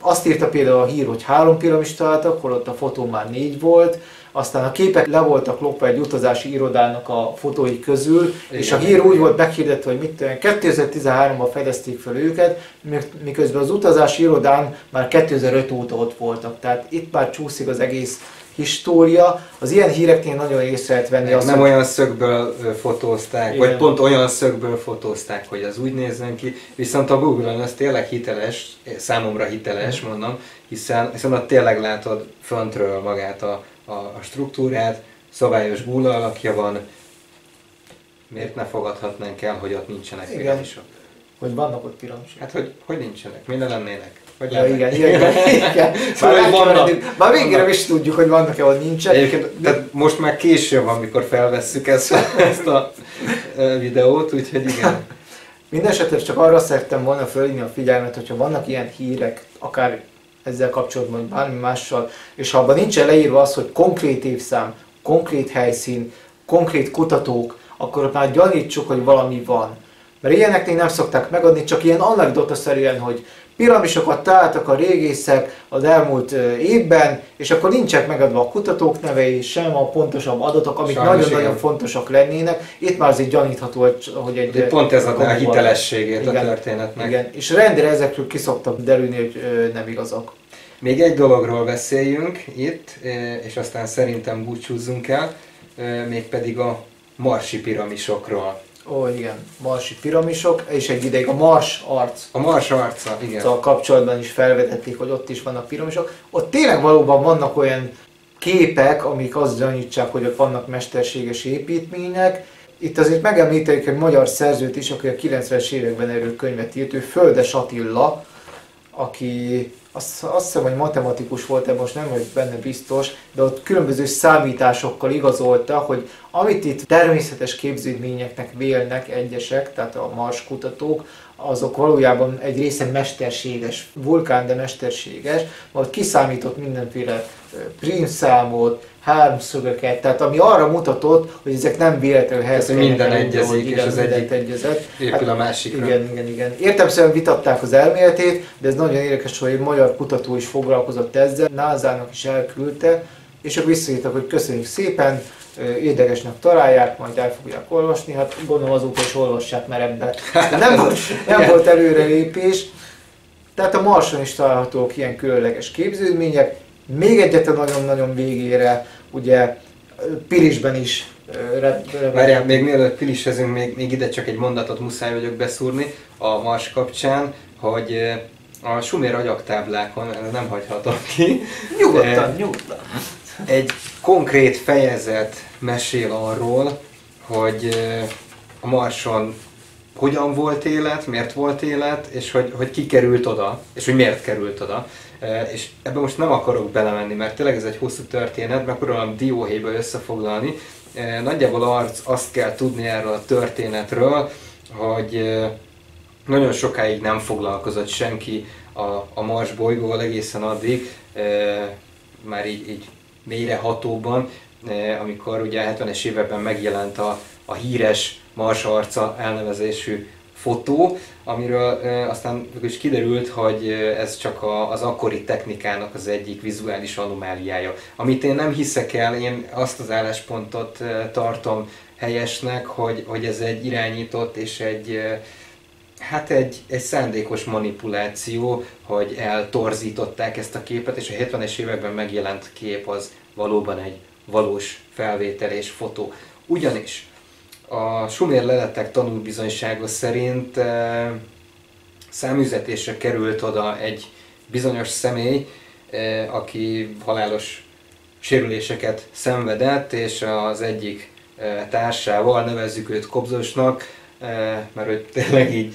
azt írta például a hír, hogy 3 piramis találtak, holott a fotón már 4 volt. Aztán a képek le voltak lopva egy utazási irodának a fotói közül, és a hír úgy volt meghirdetve, hogy 2013-ban fedezték fel őket, miközben az utazási irodán már 2005 óta ott voltak. Tehát itt már csúszik az egész história. Az ilyen híreknél nagyon észre lehet venni azt, nem hogy... olyan szögből fotózták, vagy pont olyan szögből fotózták, hogy az úgy nézzen ki, viszont a Google-on az tényleg hiteles, számomra hiteles, mondom, hiszen ott tényleg látod föntről magát a struktúrát, szabályos gúla alakja van, miért ne fogadhatnánk el, hogy ott nincsenek piramisok? Hogy vannak ott piramisok? Hát, hogy nincsenek, minden lennének? Vagy ja, igen. Szóval már végre nem is tudjuk, hogy vannak-e, vagy nincsenek. Egyébként, tehát most már később, amikor felvesszük ezt a videót, úgyhogy igen. Mindenesetre csak arra szerettem volna fölhívni a figyelmet, hogyha vannak ilyen hírek, akár ezzel kapcsolatban, vagy bármi mással, és ha abban nincsen leírva az, hogy konkrét évszám, konkrét helyszín, konkrét kutatók, akkor már gyanítsuk, hogy valami van. Mert ilyeneknél nem szokták megadni, csak ilyen anekdotaszerűen, hogy piramisokat találtak a régészek az elmúlt évben, és akkor nincsenek megadva a kutatók nevei, sem a pontosabb adatok, amik nagyon-nagyon fontosak lennének. Itt már azért gyanítható, hogy egy... De pont ez adná a hitelességét a történetnek. Igen, és rendben ezekről ki szoktak derülni, hogy nem igazak. Még egy dologról beszéljünk itt, és aztán szerintem búcsúzzunk el, mégpedig a marsi piramisokról. Ó, igen, marsi piramisok, és egy ideig a Mars arc. A Mars arca, igen. A kapcsolatban is felvetették, hogy ott is vannak piramisok. Ott tényleg valóban vannak olyan képek, amik azt gyanítsák, hogy ott vannak mesterséges építmények. Itt azért megemlíteljük egy magyar szerzőt is, aki a 90-es években erről könyvet írt, ő Földes Attila, aki azt hiszem, hogy matematikus volt, de most nem vagyok benne biztos, de ott különböző számításokkal igazolta, hogy amit itt természetes képződményeknek vélnek egyesek, tehát a Mars kutatók, azok valójában egy része mesterséges, vulkán, de mesterséges, majd kiszámított mindenféle prímszámot, háromszögöket, tehát ami arra mutatott, hogy ezek nem véletlenül helyezkednek. Minden egyezik, és az egyik épül a másikra. Igen. Értelemszerűen vitatták az elméletét, de ez nagyon érdekes, hogy egy magyar kutató is foglalkozott ezzel, NASA-nak is elküldte, és ők visszaírtak, hogy köszönjük szépen, érdekesnek találják, majd el fogják olvasni, hát gondolom azóta is olvassák, mert ebben nem volt előrelépés. Tehát a Marson is találhatók ilyen különleges képződmények. Még egyet a nagyon-nagyon végére, ugye Pilisben is. Várjál, még mielőtt pilishezünk, még ide csak egy mondatot muszáj vagyok beszúrni a Mars kapcsán, hogy a sumér agyaktáblákon, ez nem hagyhatom ki. Nyugodtan, nyugodtan. Egy konkrét fejezet mesél arról, hogy a Marson hogyan volt élet, miért volt élet, és hogy ki került oda, és hogy miért került oda. És ebben most nem akarok belemenni, mert tényleg ez egy hosszú történet, megpróbálom dióhéjba összefoglalni. Nagyjából azt kell tudni erről a történetről, hogy nagyon sokáig nem foglalkozott senki a Mars bolygóval, egészen addig, már így mélyrehatóban, amikor ugye a 70-es években megjelent a híres Mars arca elnevezésű fotó, amiről aztán is kiderült, hogy ez csak az akkori technikának az egyik vizuális anomáliája. Amit én nem hiszek el, én azt az álláspontot tartom helyesnek, hogy ez egy irányított és egy szándékos manipuláció, hogy eltorzították ezt a képet, és a 70-es években megjelent kép az valóban egy valós felvétel és fotó. Ugyanis a sumér leletek tanúbizonysága szerint száműzetésre került oda egy bizonyos személy, aki halálos sérüléseket szenvedett, és az egyik társával, nevezzük őt Kobzosnak, mert ő tényleg így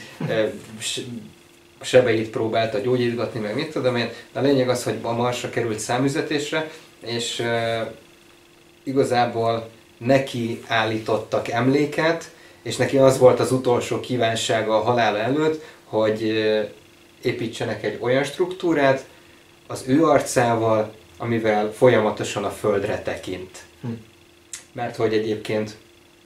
sebeit próbálta gyógyítgatni, meg mit tudom én. A lényeg az, hogy a Marsra került száműzetésre, és igazából neki állítottak emléket, és neki az volt az utolsó kívánsága a halála előtt, hogy építsenek egy olyan struktúrát az ő arcával, amivel folyamatosan a földre tekint. Mert hogy egyébként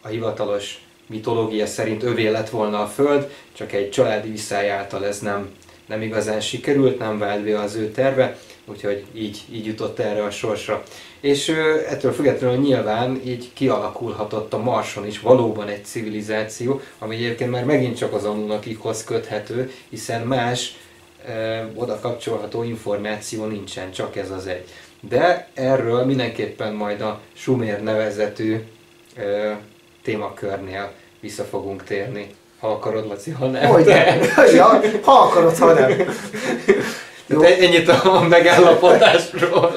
a hivatalos mitológia szerint övé lett volna a föld, csak egy családi viszály által ez nem igazán sikerült, nem vált be az ő terve, úgyhogy így jutott erre a sorsa. És ettől függetlenül nyilván így kialakulhatott a Marson is valóban egy civilizáció, ami egyébként már megint csak az Anunnakikhoz köthető, hiszen más oda kapcsolható információ nincsen, csak ez az egy. De erről mindenképpen majd a sumér nevezetű témakörnél vissza fogunk térni. Ha akarod, Laci, ha nem. Ha akarod, ha nem. Ennyit a megállapodásról.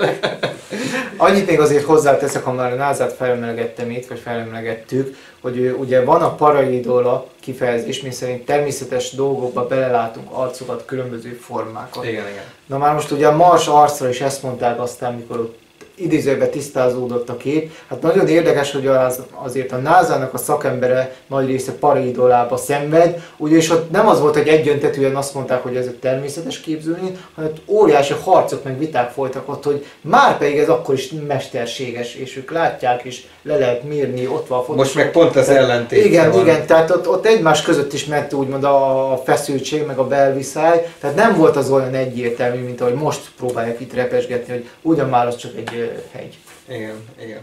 Annyit még azért hozzáteszek, ha már a NASA-t felemlegettem itt, vagy felemlegettük, hogy ugye van a paraidola kifejezés, miszerint természetes dolgokba belelátunk arcokat, különböző formákat. Igen, igen. Na már most ugye a Mars arcra is ezt mondták aztán, mikor ott idézőben tisztázódott a kép. Hát nagyon érdekes, hogy azért a NASA-nak a szakembere nagy része paraidolába szenved, ugyanis ott nem az volt, hogy egyöntetűen azt mondták, hogy ez egy természetes képződmény, hanem óriási harcok meg viták folytak ott, hogy már pedig ez akkor is mesterséges, és ők látják is, le lehet mérni, ott van a fotó. Most meg pont az ellentét. Igen, van. Igen, tehát ott egymás között is ment úgymond a feszültség, meg a belviszály, tehát nem volt az olyan egyértelmű, mint ahogy most próbálják itt repesgetni, hogy ugyan már az csak egy hegy. Igen, igen.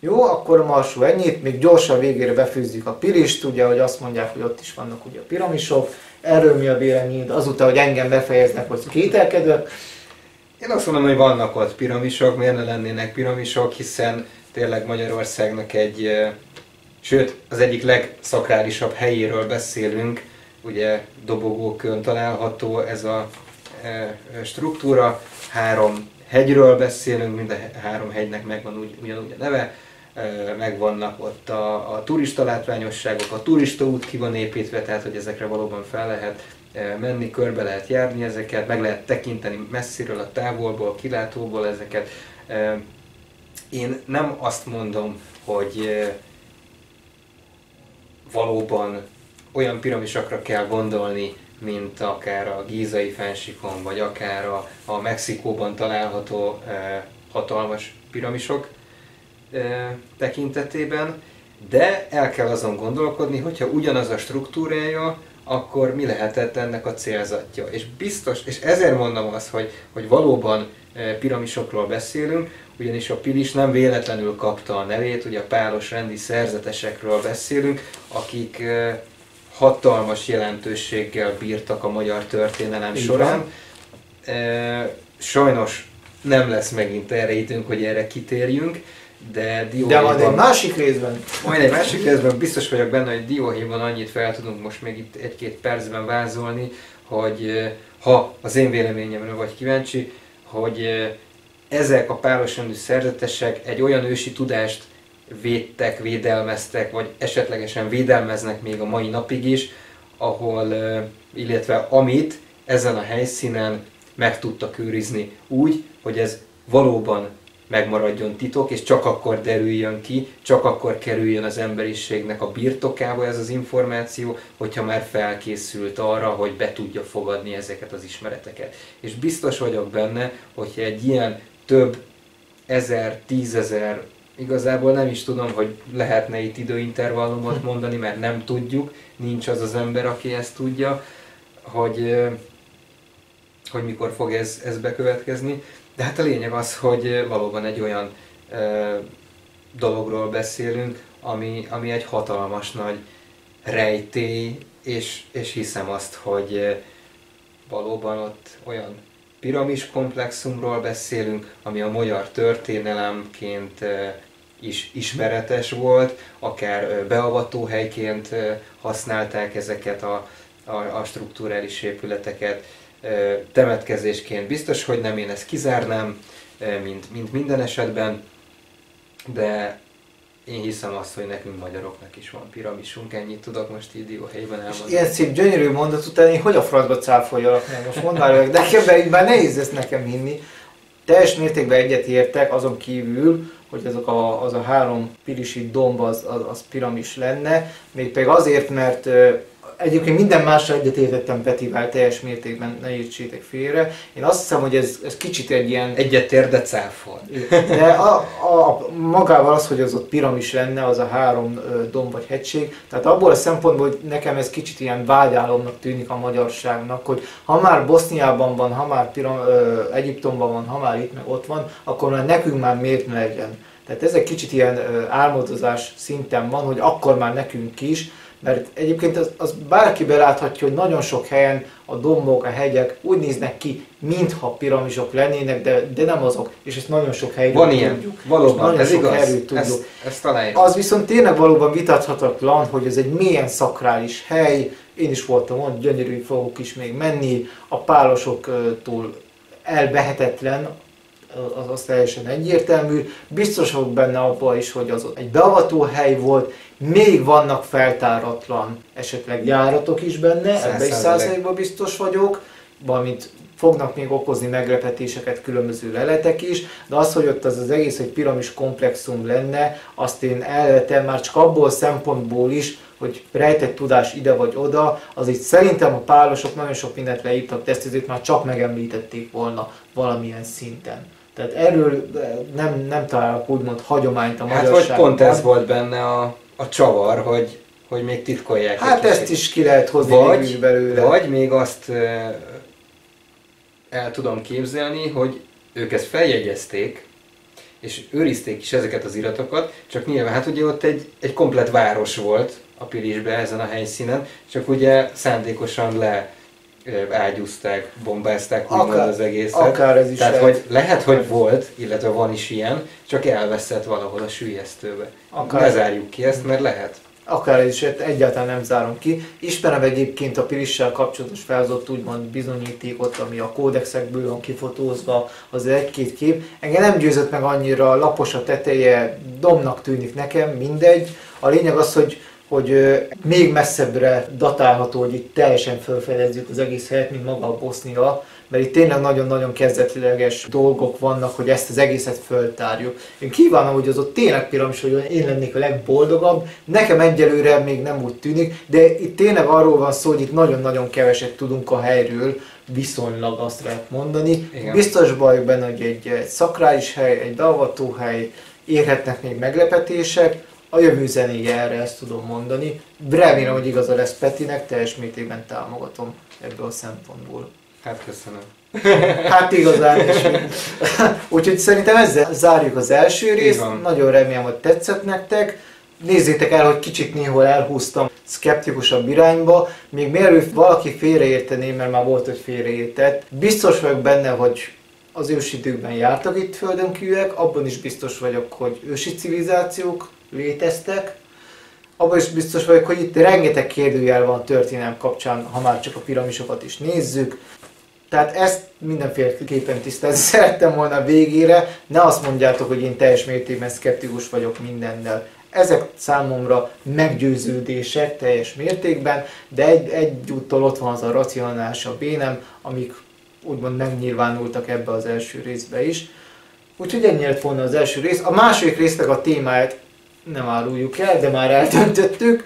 Jó, akkor a Marsról ennyit, még gyorsan végére befűzzük a Pilist, ugye, hogy azt mondják, hogy ott is vannak ugye a piramisok. Erről mi a véleményed? Azután, hogy engem befejeznek, hogy kételkedők. Én azt mondom, hogy vannak ott piramisok, miért ne lennének piramisok, hiszen tényleg Magyarországnak sőt, az egyik legszakrálisabb helyéről beszélünk, ugye Dobogókön található ez a struktúra, három hegyről beszélünk, mind a három hegynek megvan ugyanúgy a neve, megvannak ott a turista látványosságok, a turista út ki van építve, tehát hogy ezekre valóban fel lehet menni, körbe lehet járni ezeket, meg lehet tekinteni messziről, a távolból, a kilátóból ezeket. Én nem azt mondom, hogy valóban olyan piramisokra kell gondolni, mint akár a Gízai fennsíkon, vagy akár a Mexikóban található hatalmas piramisok tekintetében, de el kell azon gondolkodni, hogyha ugyanaz a struktúrája akkor mi lehetett ennek a célzatja. És biztos, és ezért mondom azt, hogy valóban piramisokról beszélünk, ugyanis a Pilis nem véletlenül kapta a nevét, ugye a páros rendi szerzetesekről beszélünk, akik hatalmas jelentőséggel bírtak a magyar történelem során. Sajnos nem lesz megint erre időnk, hogy erre kitérjünk, de dióhéjban... De majd egy másik részben biztos vagyok benne, hogy dióhéjban annyit fel tudunk most még itt egy-két percben vázolni, hogy ha az én véleményemre vagy kíváncsi, hogy ezek a párosrendű szerzetesek egy olyan ősi tudást védtek, védelmeztek, vagy esetlegesen védelmeznek még a mai napig is, ahol, illetve amit ezen a helyszínen meg tudtak őrizni úgy, hogy ez valóban megmaradjon titok, és csak akkor derüljön ki, csak akkor kerüljön az emberiségnek a birtokába ez az információ, hogyha már felkészült arra, hogy be tudja fogadni ezeket az ismereteket. És biztos vagyok benne, hogyha egy ilyen több ezer, tízezer, igazából nem is tudom, hogy lehetne itt időintervallumot mondani, mert nem tudjuk, nincs az az ember, aki ezt tudja, hogy mikor fog ez bekövetkezni. De hát a lényeg az, hogy valóban egy olyan dologról beszélünk, ami egy hatalmas nagy rejtély, és hiszem azt, hogy valóban ott olyan piramis komplexumról beszélünk, ami a magyar történelemként is ismeretes volt, akár beavatóhelyként használták ezeket a strukturális épületeket, temetkezésként biztos, hogy nem, én ezt kizárnám, mint minden esetben, de én hiszem azt, hogy nekünk magyaroknak is van piramisunk, ennyit tudok most így dióhéjban elmondani. És ilyen szép, gyönyörű mondat után én hogy a francba cáfoljalak meg? Most mondd már, de ebben már nehéz ezt nekem hinni. Teljes mértékben egyetértek azon kívül, hogy az a három pirisi domb az piramis lenne, mégpedig azért, mert egyébként minden másra egyetértettem Petivel, teljes mértékben, ne értsétek félre. Én azt hiszem, hogy ez kicsit egy ilyen... Egyetért, de cáfol. De magával az, hogy az ott piramis lenne, az a három domb vagy hegység. Tehát abból a szempontból, hogy nekem ez kicsit ilyen vágyálomnak tűnik a magyarságnak, hogy ha már Boszniában van, ha már Egyiptomban van, ha már itt meg ott van, akkor már nekünk már miért ne legyen. Tehát ez egy kicsit ilyen álmodozás szinten van, hogy akkor már nekünk is. Mert egyébként az bárki beláthatja, hogy nagyon sok helyen a dombok, a hegyek úgy néznek ki, mintha piramisok lennének, de nem azok. És ezt nagyon sok helyről van ilyen, tudjuk. Valóban, nagyon ez igaz. Tudjuk. Ezt az viszont tényleg valóban vitathatatlan, hogy ez egy mélyen szakrális hely. Én is voltam ott, gyönyörű fogok is még menni. A pálosoktól elvehetetlen, az teljesen egyértelmű. Biztos vagyok benne abban is, hogy az egy beavatóhely volt, még vannak feltáratlan esetleg járatok is benne, ebben is 100%-ban biztos vagyok, valamint fognak még okozni meglepetéseket különböző leletek is, de az, hogy ott az egész egy piramis komplexum lenne, azt én elletem már csak abból szempontból is, hogy rejtett tudás ide vagy oda, az itt szerintem a pálosok nagyon sok mindent leírtak, de ezt azért már csak megemlítették volna valamilyen szinten. Tehát erről nem találok úgymond hagyományt a magyarságban. Hát pont ez volt benne a csavar, hogy még titkolják. Hát ezt is ki lehet hozni mégis belőle. Vagy még azt el tudom képzelni, hogy ők ezt feljegyezték, és őrizték is ezeket az iratokat, csak nyilván hát ugye ott egy komplett város volt a Pilisben ezen a helyszínen, csak ugye szándékosan leágyúzták, bombázták az egészet. Akár ez is. Tehát hogy lehet, hogy volt, illetve van is ilyen, csak elveszett valahol a süllyesztőbe. Ne zárjuk ki ezt, mert lehet. Akár ez is, egyáltalán nem zárom ki. Ismerem egyébként a Pilissel kapcsolatos felhozott úgymond bizonyítékot, ami a kódexekből van kifotózva, az egy-két kép. Engem nem győzött meg annyira, lapos a teteje, domnak tűnik nekem, mindegy. A lényeg az, hogy még messzebbre datálható, hogy itt teljesen felfedezzük az egész helyet, mint maga a Bosznia, mert itt tényleg nagyon-nagyon kezdetleges dolgok vannak, hogy ezt az egészet föltárjuk. Én kívánom, hogy az ott tényleg piramis, hogy én lennék a legboldogabb, nekem egyelőre még nem úgy tűnik, de itt tényleg arról van szó, hogy itt nagyon-nagyon keveset tudunk a helyről, viszonylag azt lehet mondani. Igen. Biztos vagyok benne, hogy egy szakrális hely, egy beavató hely, érhetnek még meglepetések, A jövő zenéje erre, ezt tudom mondani. Remélem, hogy igaza lesz Petinek, teljes mértékben támogatom ebből a szempontból. Hát köszönöm. Hát igazán is. Úgyhogy szerintem ezzel zárjuk az első részt. Nagyon remélem, hogy tetszett nektek. Nézzétek el, hogy kicsit néhol elhúztam szkeptikusabb irányba. Még mielőtt valaki félreértené, mert már volt, hogy félreértett. Biztos vagyok benne, hogy az ősidőkben jártak itt földönkívüliek, abban is biztos vagyok, hogy ősi civilizációk léteztek. Abban is biztos vagyok, hogy itt rengeteg kérdőjel van a történelem kapcsán, ha már csak a piramisokat is nézzük. Tehát ezt mindenféleképpen tisztázni szerettem volna végére. Ne azt mondjátok, hogy én teljes mértékben szkeptikus vagyok mindennel. Ezek számomra meggyőződések teljes mértékben, de egyúttal ott van az a racionális, a bénem, amik úgymond megnyilvánultak ebbe az első részbe is. Úgyhogy ennyi lett volna az első rész. A második résznek a témáját nem áruljuk el, de már eldöntöttük.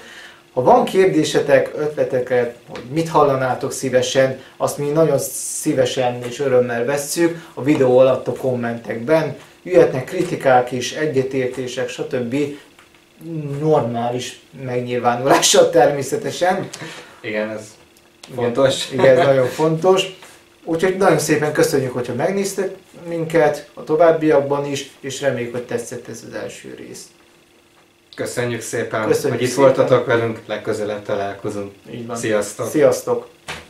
Ha van kérdésetek, ötleteket, hogy mit hallanátok szívesen, azt mi nagyon szívesen és örömmel vesszük a videó alatt a kommentekben. Jöhetnek kritikák is, egyetértések, stb. Normális megnyilvánulása természetesen. Igen, ez fontos. Igen, ez nagyon fontos. Úgyhogy nagyon szépen köszönjük, hogyha megnéztek minket a továbbiakban is, és reméljük, hogy tetszett ez az első rész. Köszönjük szépen, hogy itt voltatok velünk, legközelebb találkozunk. Sziasztok! Sziasztok!